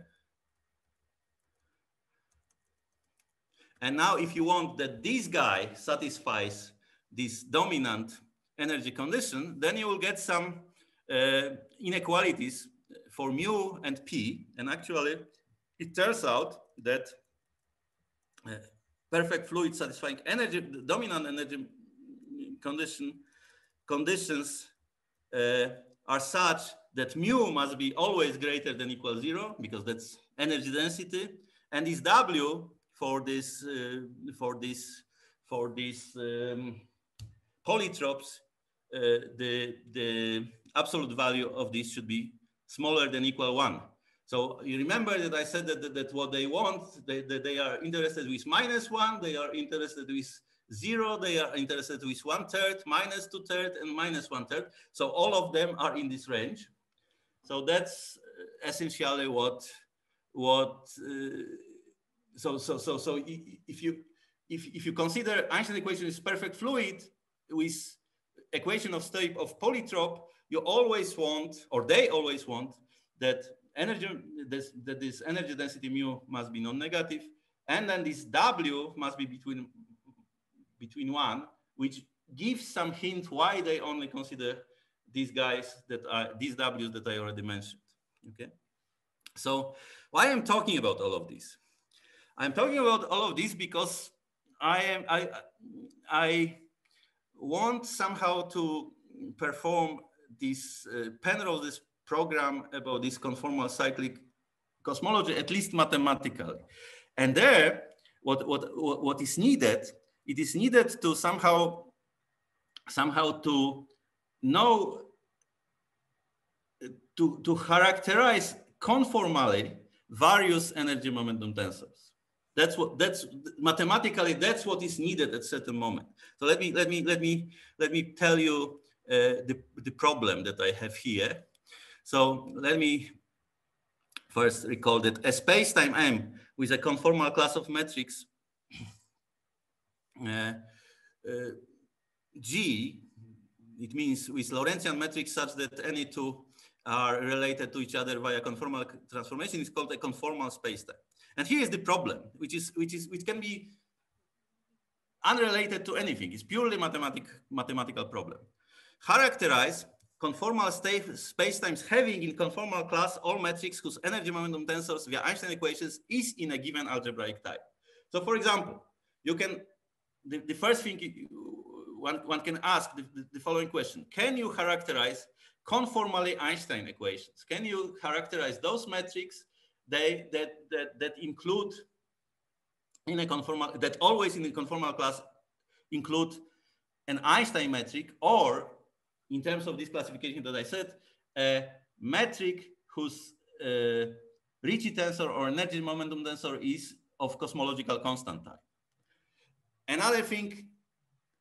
and now if you want that this guy satisfies this dominant energy condition, then you will get some inequalities for mu and p. And actually, it turns out that perfect fluid satisfying energy, dominant energy conditions are such that mu must be always greater than equal 0 because that's energy density, and this W for this polytropes, the absolute value of this should be smaller than equal 1. So you remember that I said that what they want, they are interested with -1, they are interested with 0, they are interested with 1/3, -2/3, and -1/3. So all of them are in this range. So that's essentially so if you consider Einstein equation is perfect fluid with equation of type of polytrope, you always want, or they always want, that this energy density mu must be non-negative, and then this W must be between 1, which gives some hint why they only consider these guys that are these W's that I already mentioned. Okay, so why I'm talking about all of this? I'm talking about all of this because I want somehow to perform this Penrose's program about this conformal cyclic cosmology, at least mathematically. And there, what is needed, it is needed to somehow know to characterize conformally various energy momentum tensors. That's what, that's mathematically, that's what is needed at certain moment. So let me tell you the problem that I have here. So let me first recall that a space-time M with a conformal class of matrix G, it means with Lorentzian matrix such that any two are related to each other via conformal transformation, is called a conformal spacetime. And here is the problem, which can be unrelated to anything. It's purely mathematical problem. Characterize conformal spacetimes having in conformal class all matrices whose energy momentum tensors via Einstein equations is in a given algebraic type. So, for example, you can the first thing one can ask the following question: can you characterize conformally Einstein equations? Can you characterize those matrices that include in a conformal, that always in the conformal class include an Einstein metric, or in terms of this classification that I said, a metric whose Ricci tensor or energy momentum tensor is of cosmological constant type. Another thing,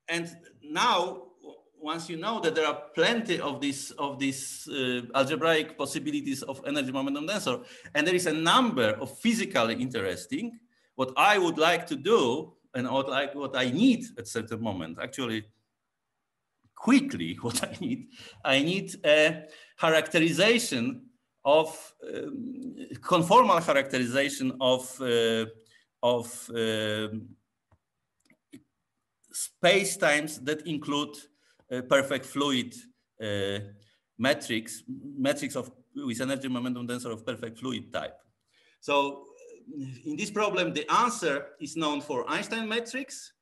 and now once you know that there are plenty of these algebraic possibilities of energy momentum tensor, and there is a number of physically interesting, what I would like to do and what I need at certain moment, actually quickly what I need a characterization of, conformal characterization of space times that include perfect fluid matrix with energy momentum tensor of perfect fluid type. So in this problem, the answer is known for Einstein matrix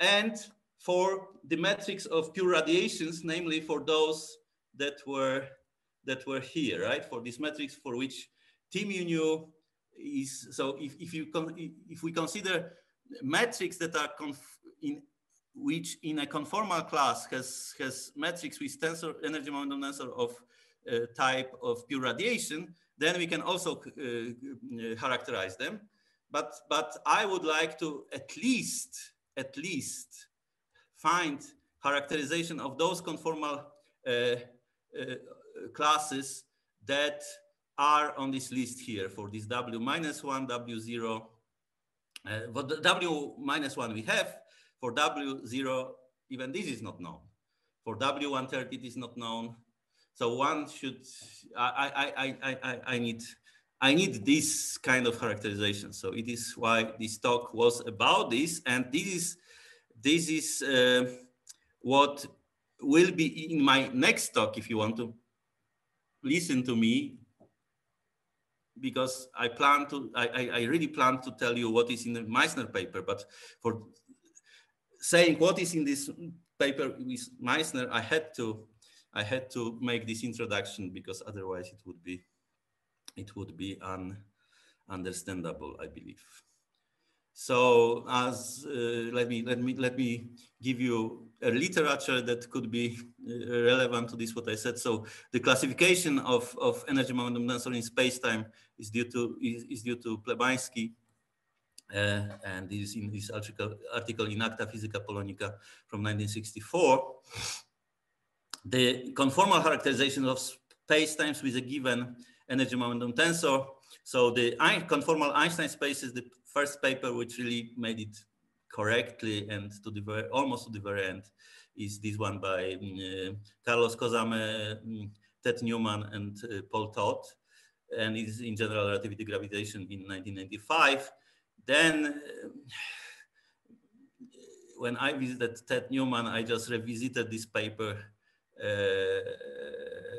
and for the matrix of pure radiations, namely for those that were here, right? For this matrix for which T mu nu is, so if we consider matrix that are which in a conformal class has matrix with tensor, energy momentum tensor of type of pure radiation, then we can also characterize them. But I would like to at least find characterization of those conformal classes that are on this list here for this W-1, W0, what W-1 we have. For W0, even this is not known. For W130, it is not known. So one should, I need this kind of characterization. So it is why this talk was about this, and this is what will be in my next talk. If you want to listen to me, because I plan to, I really plan to tell you what is in the Meissner paper, but for saying what is in this paper with Meissner, I had to make this introduction, because otherwise it would be ununderstandable, I believe. So as let me give you a literature that could be relevant to this what I said. So the classification of energy momentum tensor in spacetime is due to Plebański. And this is in this article in Acta Physica Polonica from 1964. The conformal characterization of spacetimes with a given energy momentum tensor. So the conformal Einstein space is the first paper which really made it correctly, and to the very, almost to the very end, is this one by Carlos Kozameh, Ted Newman, and Paul Todd, and is in general relativity gravitation in 1995. Then, when I visited Ted Newman, I just revisited this paper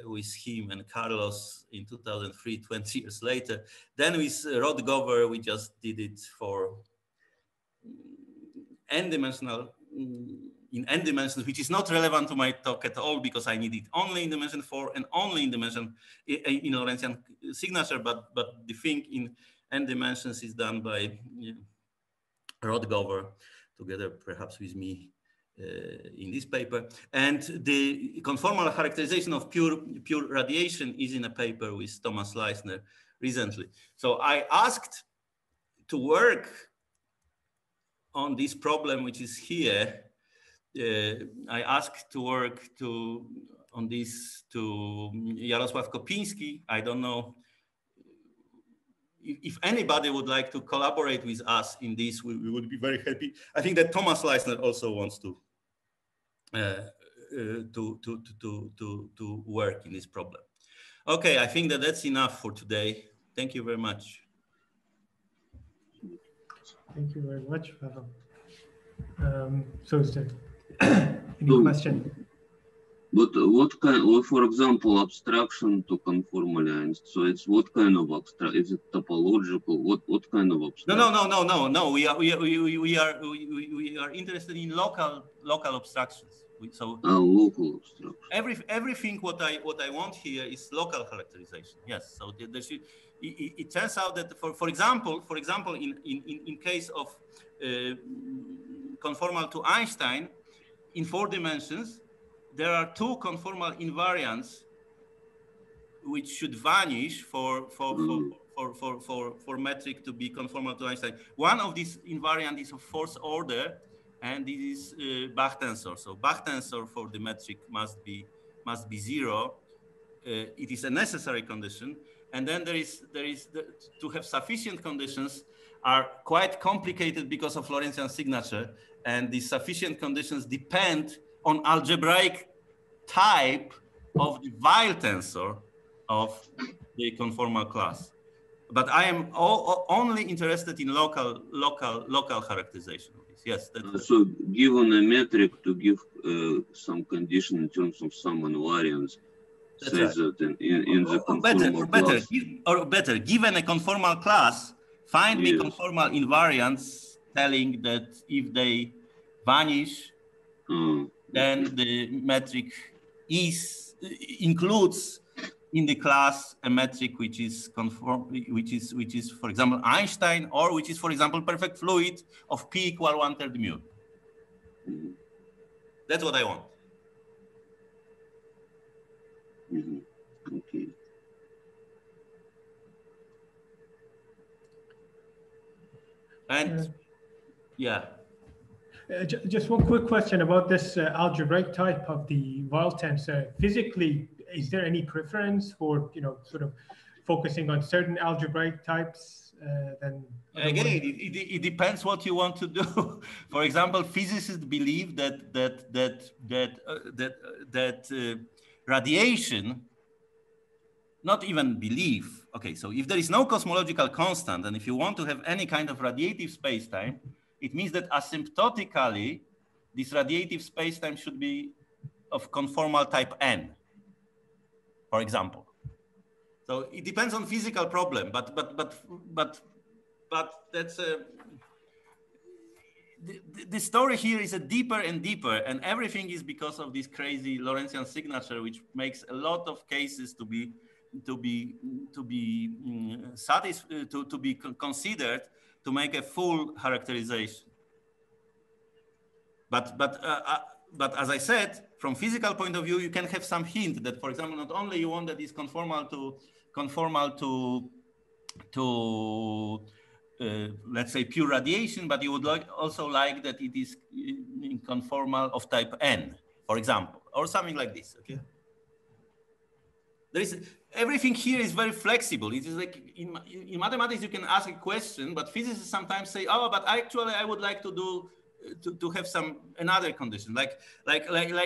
with him and Carlos in 2003, 20 years later. Then with Rod Gover, we just did it for n-dimensional, in n dimensions, which is not relevant to my talk at all, because I need it only in dimension 4 and only in dimension in Lorentzian signature, but the thing in n dimensions is done by Rod Gover, together perhaps with me in this paper. And the conformal characterization of pure radiation is in a paper with Thomas Leitner recently. So I asked to work on this problem, which is here. I asked to work on this to Jarosław Kopinski. I don't know if anybody would like to collaborate with us in this, we would be very happy. I think that Thomas Leitner also wants to work in this problem. Okay, I think that that's enough for today. Thank you very much. Thank you very much, Paweł. So is there any question? But what kind, well, for example, abstraction to conformal lines? So it's what kind of abstraction? Is it topological? What kind of abstraction? No. We are interested in local abstractions. So local abstraction. Everything what I want here is local characterization. Yes. So there should, it turns out that for example, in case of conformal to Einstein, in 4 dimensions. There are 2 conformal invariants which should vanish for metric to be conformal to Einstein. One of these invariant is of 4th order, and this is Bach tensor. So Bach tensor for the metric must be 0. It is a necessary condition, and then to have sufficient conditions are quite complicated because of Lorentzian signature, and the sufficient conditions depend on algebraic type of the Weil tensor of the conformal class. But I am only interested in local characterization of this. Yes. So given a metric to give some condition in terms of some invariance, says right. That in the conformal class. Or better, given a conformal class, find me conformal invariants telling that if they vanish, then the metric includes in the class a metric which is which is for example Einstein, or which is for example perfect fluid of p = 1/3 mu. That's what I want. Okay. And yeah. Just one quick question about this algebraic type of the Weil tensor. Physically, is there any preference for sort of focusing on certain algebraic types? Again, it depends what you want to do. For example, physicists believe that radiation. Not even belief. Okay, so if there is no cosmological constant, and if you want to have any kind of radiative space-time, it means that asymptotically, this radiative space-time should be of conformal type n, for example. So it depends on physical problem, but that's the story here is a deeper and deeper, and everything is because of this crazy Lorentzian signature, which makes a lot of cases to be considered to make a full characterization. But as I said, from physical point of view, you can have some hint that, for example, not only you want that is conformal to let's say pure radiation, but you would also like that it is conformal of type n, for example, or something like this. Okay. There is everything here is very flexible. It is like in mathematics you can ask a question, but physicists sometimes say, "Oh, but actually I would like to do to have another condition." Like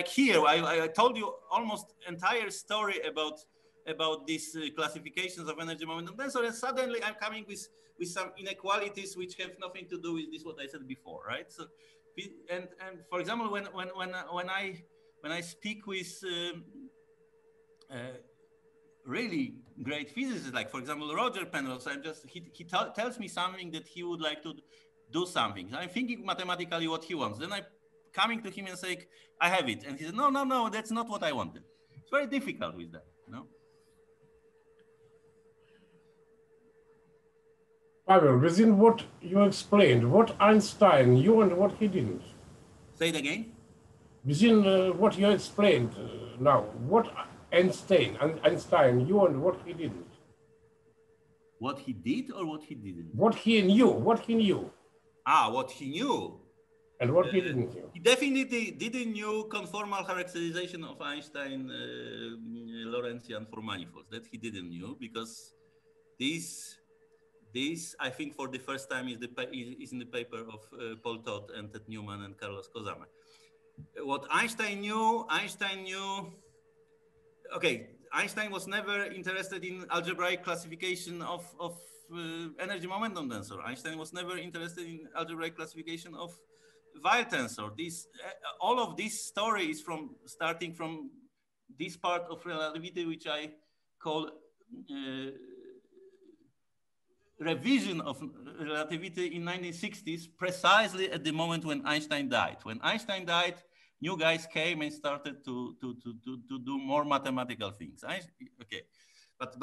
here, I told you almost entire story about these classifications of energy, momentum, tensor, and suddenly I'm coming with some inequalities which have nothing to do with this what I said before, right? So, and for example, when I speak with really great physicists, like for example Roger Penrose, he tells me something that he would like to do something. I'm thinking mathematically what he wants. Then I'm coming to him and saying, "I have it," and he said, "No, that's not what I wanted." It's very difficult with that, no? Paweł, within what you explained, what Einstein knew and what he didn't. Say it again. within what you explained now, what Einstein knew and what he didn't? What he did or what he didn't? What he knew, what he knew. Ah, what he knew. And what he didn't know. He definitely didn't know conformal characterization of Einstein Lorentzian for manifolds. That he didn't know, because this I think for the first time is in the paper of Paul Todd and Ted Newman and Carlos Kozameh. What Einstein knew, okay, Einstein was never interested in algebraic classification of energy momentum tensor. Einstein was never interested in algebraic classification of Weil tensor. This all of this story is from starting from this part of relativity, which I call revision of relativity in 1960s, precisely at the moment when Einstein died. When Einstein died, new guys came and started to do more mathematical things. Okay, but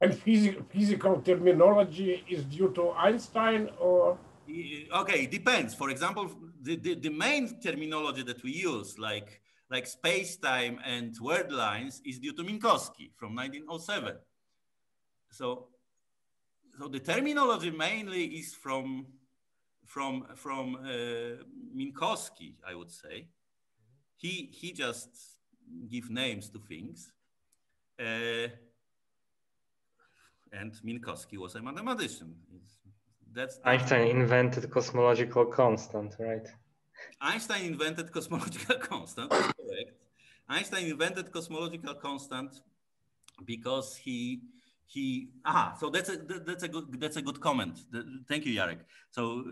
and physical terminology is due to Einstein or? Okay, it depends. For example, the main terminology that we use, like space-time and word lines, is due to Minkowski from 1907. So the terminology mainly is from Minkowski, I would say. He just give names to things, and Minkowski was a mathematician. That's Einstein invented cosmological constant, right? Einstein invented cosmological constant, correct. Einstein invented cosmological constant because so that's a good comment. Thank you, Jarek. So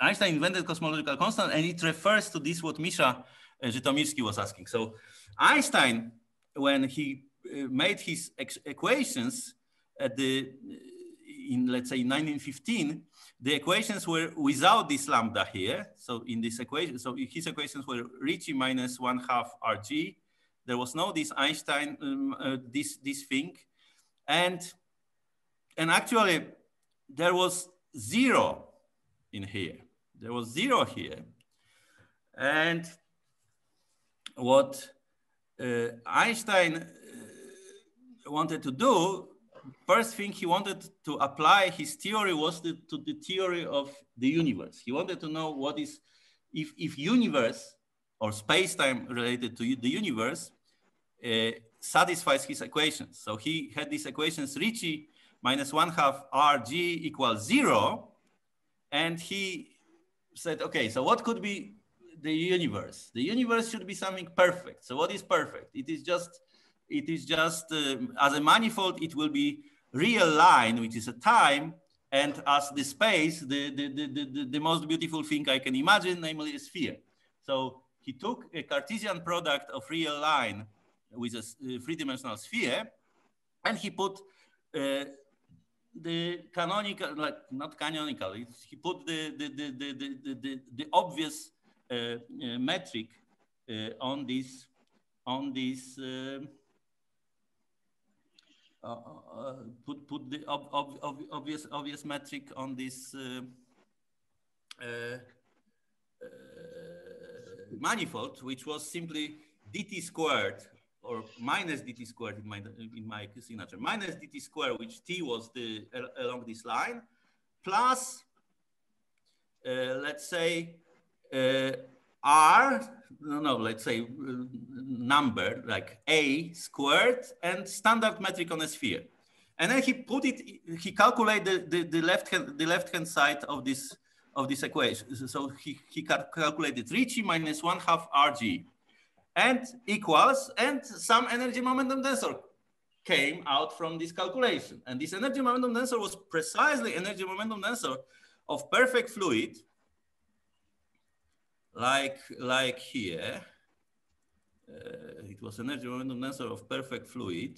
Einstein invented cosmological constant, and it refers to this what Misha Zytomirsky was asking. So Einstein, when he made his equations at let's say 1915, the equations were without this lambda here. So in this equation, so his equations were Ricci minus 1/2 RG. There was no this Einstein, this thing. And actually there was zero in here. There was zero here. And what Einstein wanted to do, first thing he wanted to apply his theory was to the theory of the universe. He wanted to know what is, if universe or space-time related to the universe satisfies his equations. So he had these equations, Ricci minus 1/2 RG equals 0. And he said, okay, so what could be the universe? The universe should be something perfect. So what is perfect? It is just as a manifold, it will be real line, which is a time, and as the space, the most beautiful thing I can imagine, namely a sphere. So he took a Cartesian product of real line with a three-dimensional sphere, and he put the canonical, like not canonical, he put the obvious metric put the obvious metric on this manifold, which was simply dt squared or minus dt squared in my signature, minus dt squared, which t was the along this line, plus let's say r. No, let's say number like a squared and standard metric on a sphere, and then he put it. He calculated the left hand side of this equation. So he calculated Ricci minus 1/2 RG, and equals, and some energy momentum tensor came out from this calculation. And this energy momentum tensor was precisely energy momentum tensor of perfect fluid. Like here, it was energy momentum tensor of perfect fluid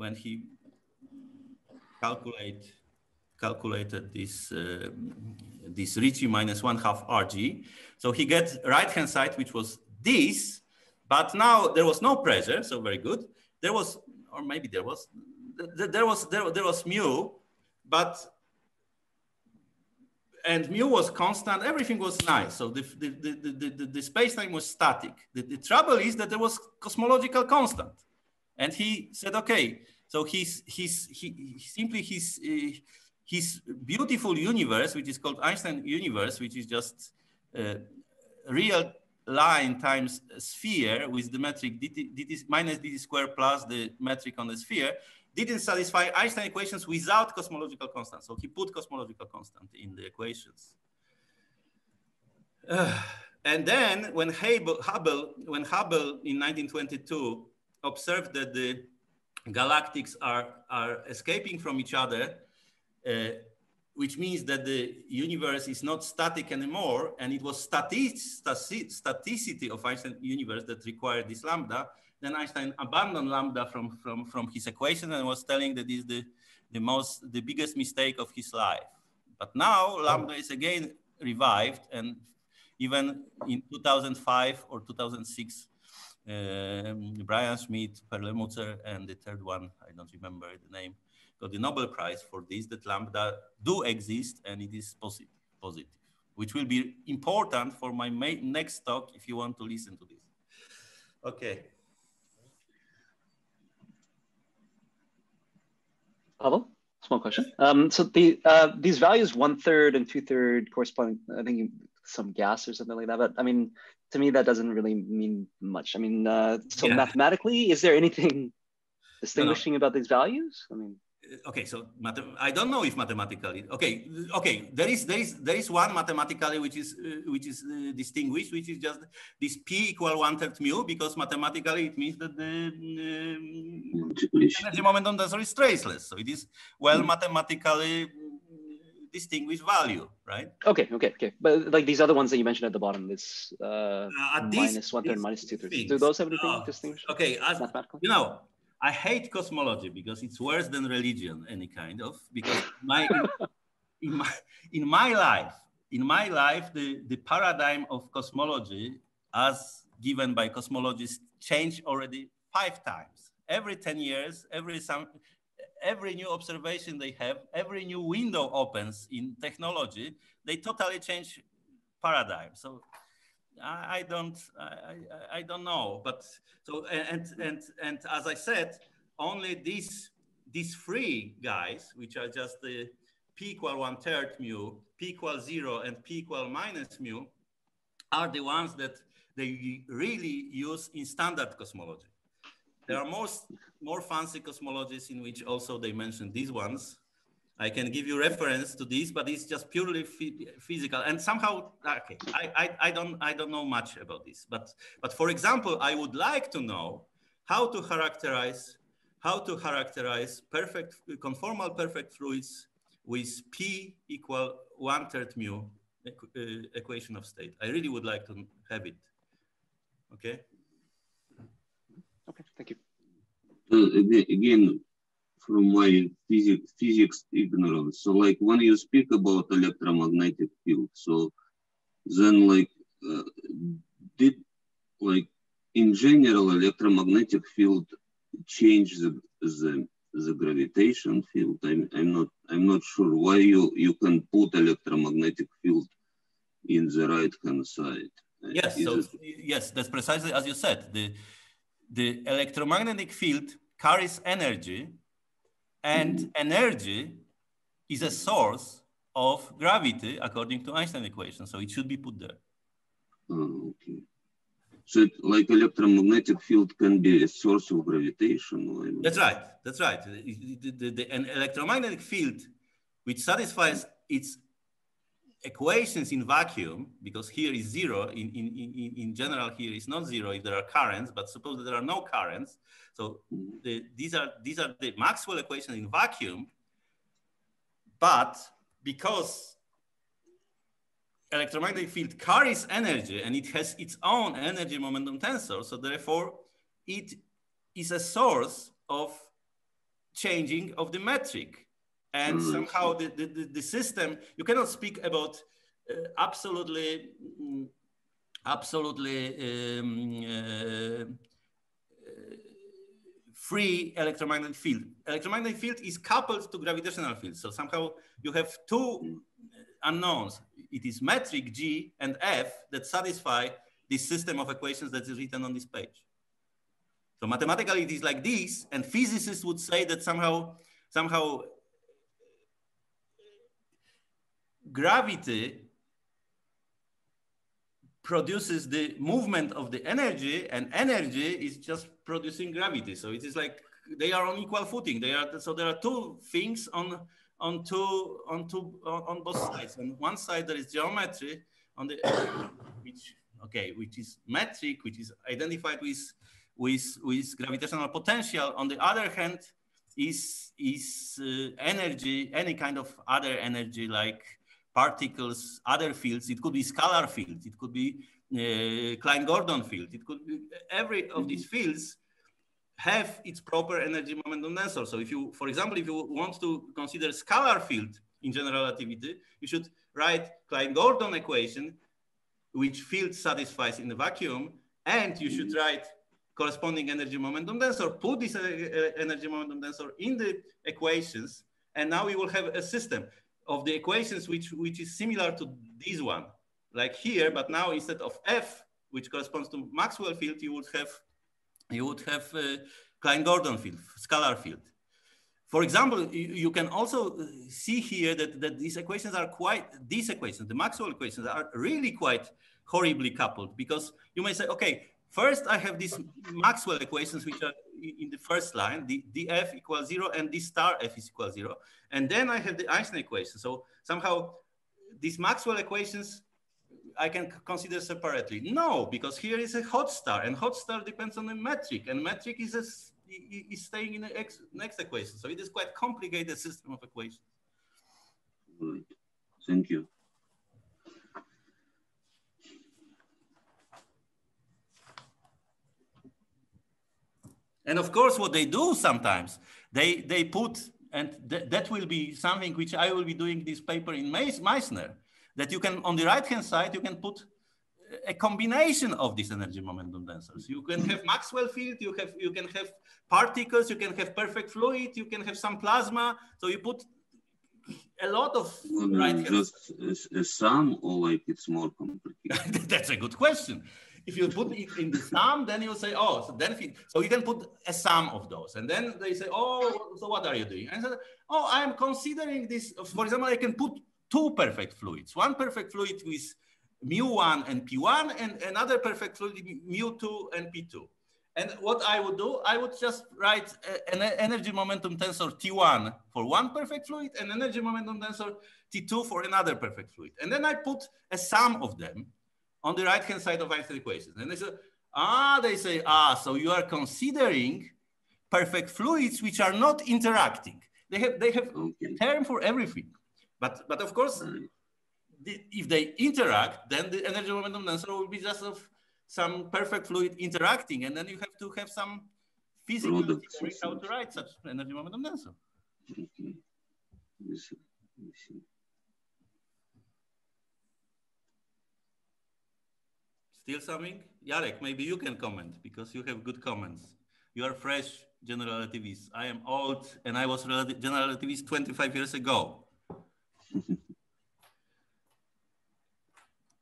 when he calculated this Ricci minus 1/2 RG. So he gets right hand side, which was this, but now there was no pressure, so very good. There was, or maybe there was mu, but and mu was constant, everything was nice. So the space-time was static. The trouble is that there was cosmological constant. And he said, okay, so his beautiful universe, which is called Einstein universe, which is just real line times a sphere with the metric dt minus dt squared plus the metric on the sphere, didn't satisfy Einstein equations without cosmological constant. So he put cosmological constant in the equations. And then when Hubble in 1922 observed that the galactics are escaping from each other, which means that the universe is not static anymore, and it was staticity of Einstein's universe that required this lambda, then Einstein abandoned lambda from his equation and was telling that is the biggest mistake of his life. But now lambda is again revived, and even in 2005 or 2006, Brian Schmidt, Perlmutter, and the third one, I don't remember the name, got the Nobel Prize for this, that lambda do exist and it is positive, which will be important for my next talk if you want to listen to this. Okay. Paweł, small question. So these values, 1/3 and 2/3 corresponding, I think some gas or something like that, but I mean, to me, that doesn't really mean much. I mean, so yeah. Mathematically, is there anything distinguishing about these values? I mean, okay, so I don't know if mathematically. Okay, okay, there is one mathematically which is distinguished, which is just this p = 1/3 mu, because mathematically it means that the energy moment on the tensor is traceless, so it is well mathematically distinguished value, right? Okay, okay, okay. But like these other ones that you mentioned at the bottom, this -1/3, -2/3. Do those have anything distinguished? Okay, mathematically, you know. I hate cosmology because it's worse than religion, any kind of, because in my life, the paradigm of cosmology as given by cosmologists changed already 5 times. Every 10 years, every new observation they have, every new window opens in technology, they totally change paradigm. So I don't know, but so and as I said, only these 3 guys, which are just the p = 1/3 mu, p = 0, and p = -mu, are the ones that they really use in standard cosmology. There are more fancy cosmologies in which also they mention these ones. I can give you reference to this, but it's just purely physical. And somehow, okay, I don't know much about this. But for example, I would like to know how to characterize perfect conformal perfect fluids with p = 1/3 mu equation of state. I really would like to have it. Okay. Okay. Thank you. Again, from my physics ignorance. So like when you speak about electromagnetic field, so then like in general electromagnetic field change the gravitation field? I'm not sure why you can put electromagnetic field in the right hand side. Yes, yes, that's precisely as you said. The electromagnetic field carries energy, and energy is a source of gravity according to Einstein equation. So it should be put there. Oh, okay. So it, like electromagnetic field can be a source of gravitation. That's right. That's right. An electromagnetic field which satisfies its equations in vacuum, because here is 0, in general here is not 0 if there are currents, but suppose that there are no currents. So these are the Maxwell equations in vacuum, but because electromagnetic field carries energy and it has its own energy momentum tensor, so therefore it is a source of changing of the metric. And somehow the system, you cannot speak about absolutely free electromagnetic field. Electromagnetic field is coupled to gravitational field. So somehow you have two unknowns. It is metric G and F that satisfy this system of equations that is written on this page. So mathematically, it is like this, and physicists would say that somehow gravity produces the movement of the energy, and energy is just producing gravity. So it is like they are on equal footing. They are, so there are two things on both sides. On one side there is geometry, on the which is metric, which is identified with gravitational potential. On the other hand, is energy, any kind of other energy like particles, other fields. It could be scalar field. It could be Klein-Gordon field. It could be every of these fields have its proper energy momentum tensor. So if you, for example, if you want to consider scalar field in general relativity, you should write Klein-Gordon equation, which field satisfies in the vacuum, and you should write corresponding energy momentum tensor, put this energy momentum tensor in the equations, and now we will have a system of the equations which is similar to this one, like here, but now instead of F, which corresponds to Maxwell field, you would have Klein-Gordon field, scalar field. For example, you can also see here that these equations are quite, the Maxwell equations are really quite horribly coupled, because you may say, okay, first, I have these Maxwell equations, which are in the first line, the df equals 0, and this star f is equal 0. And then I have the Einstein equation. So somehow, these Maxwell equations, I can consider separately. No, because here is a hot star, and hot star depends on the metric, and metric is staying in the next equation. So it is quite complicated system of equations. Good. Thank you. And of course, what they do sometimes, they put, and that will be something which I will be doing this paper in Meissner, that you can, on the right-hand side, you can put a combination of these energy momentum tensors. You can have Maxwell field, you can have particles, you can have perfect fluid, you can have some plasma. So you put a lot of right-hand side. Just a sum, or like it's more complicated? That's a good question. If you put it in the sum, then you say, oh, so then, so you can put a sum of those. And then they say, oh, so what are you doing? And I said, oh, I'm considering this. For example, I can put two perfect fluids. One perfect fluid with mu1 and p1, and another perfect fluid mu2 and p2. And what I would do, I would just write an energy momentum tensor T1 for one perfect fluid and energy momentum tensor T2 for another perfect fluid. And then I put a sum of them on the right-hand side of Einstein equations. And they say, so you are considering perfect fluids which are not interacting. They have a term for everything. But of course, if they interact, then the energy momentum tensor will be just of some perfect fluid interacting. And then you have to have some physical theory how to write such energy momentum tensor. Okay. Listen. Still something? Jarek, maybe you can comment because you have good comments. You are fresh general relativist. I am old and I was general relativist 25 years ago.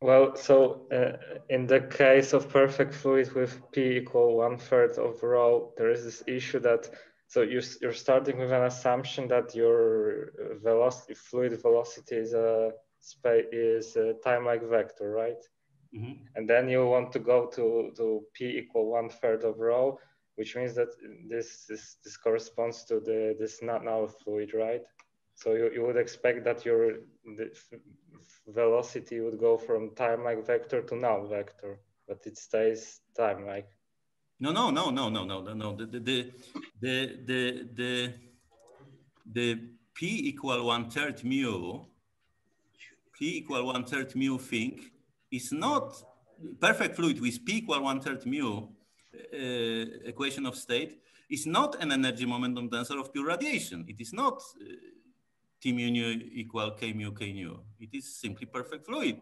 Well, so in the case of perfect fluid with P equal 1/3 of rho, there is this issue that, so you're starting with an assumption that your velocity, fluid velocity is a time-like vector, right? Mm-hmm. And then you want to go to p equal 1/3 of rho, which means that this corresponds to this null fluid, right? So you would expect that the velocity would go from time-like vector to null vector, but it stays time-like. No. The p equal 1/3 mu, p equal 1/3 mu thing. It's not perfect fluid with p equal 1/3 mu equation of state. It's not an energy momentum tensor of pure radiation. It is not t mu nu equal k mu k nu. It is simply perfect fluid.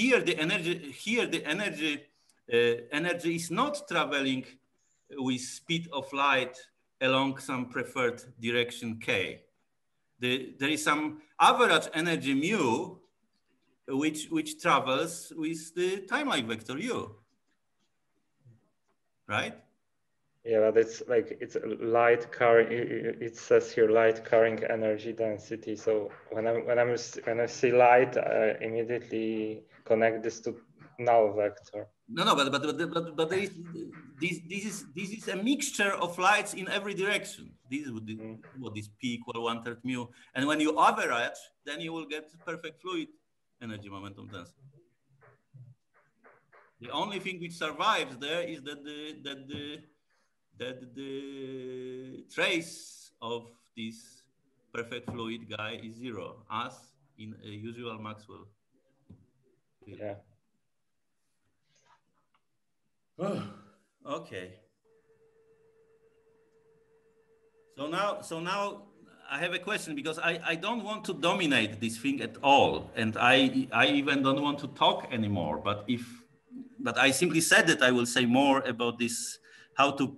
Here the energy is not traveling with speed of light along some preferred direction k. There is some average energy mu which travels with the time-like vector u, right? Yeah, but it's like it's light carrying. It says here light carrying energy density. So when I see light, I immediately connect this to null vector. No, but there is, this is a mixture of lights in every direction. This would be what is p equal 1/3 mu, and when you average, then you will get perfect fluid energy momentum density. The only thing which survives there is that the trace of this perfect fluid guy is zero, as in a usual Maxwell field. Yeah. Oh, okay. So now I have a question, because I don't want to dominate this thing at all, and I even don't want to talk anymore. But I simply said that I will say more about this, how to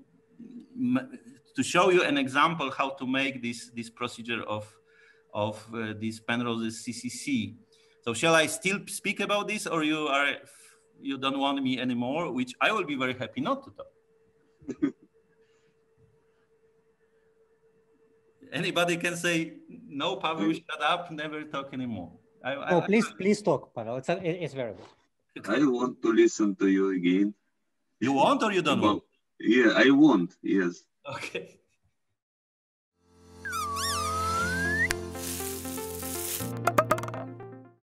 show you an example how to make this procedure of this Penrose's CCC. So shall I still speak about this, or you don't want me anymore? Which I will be very happy not to talk. Anybody can say no, Paweł, shut up, never talk anymore. No, please talk, Paweł. It's very good. I want to listen to you again. You want or you don't want? Yeah, I want. Yes. Okay.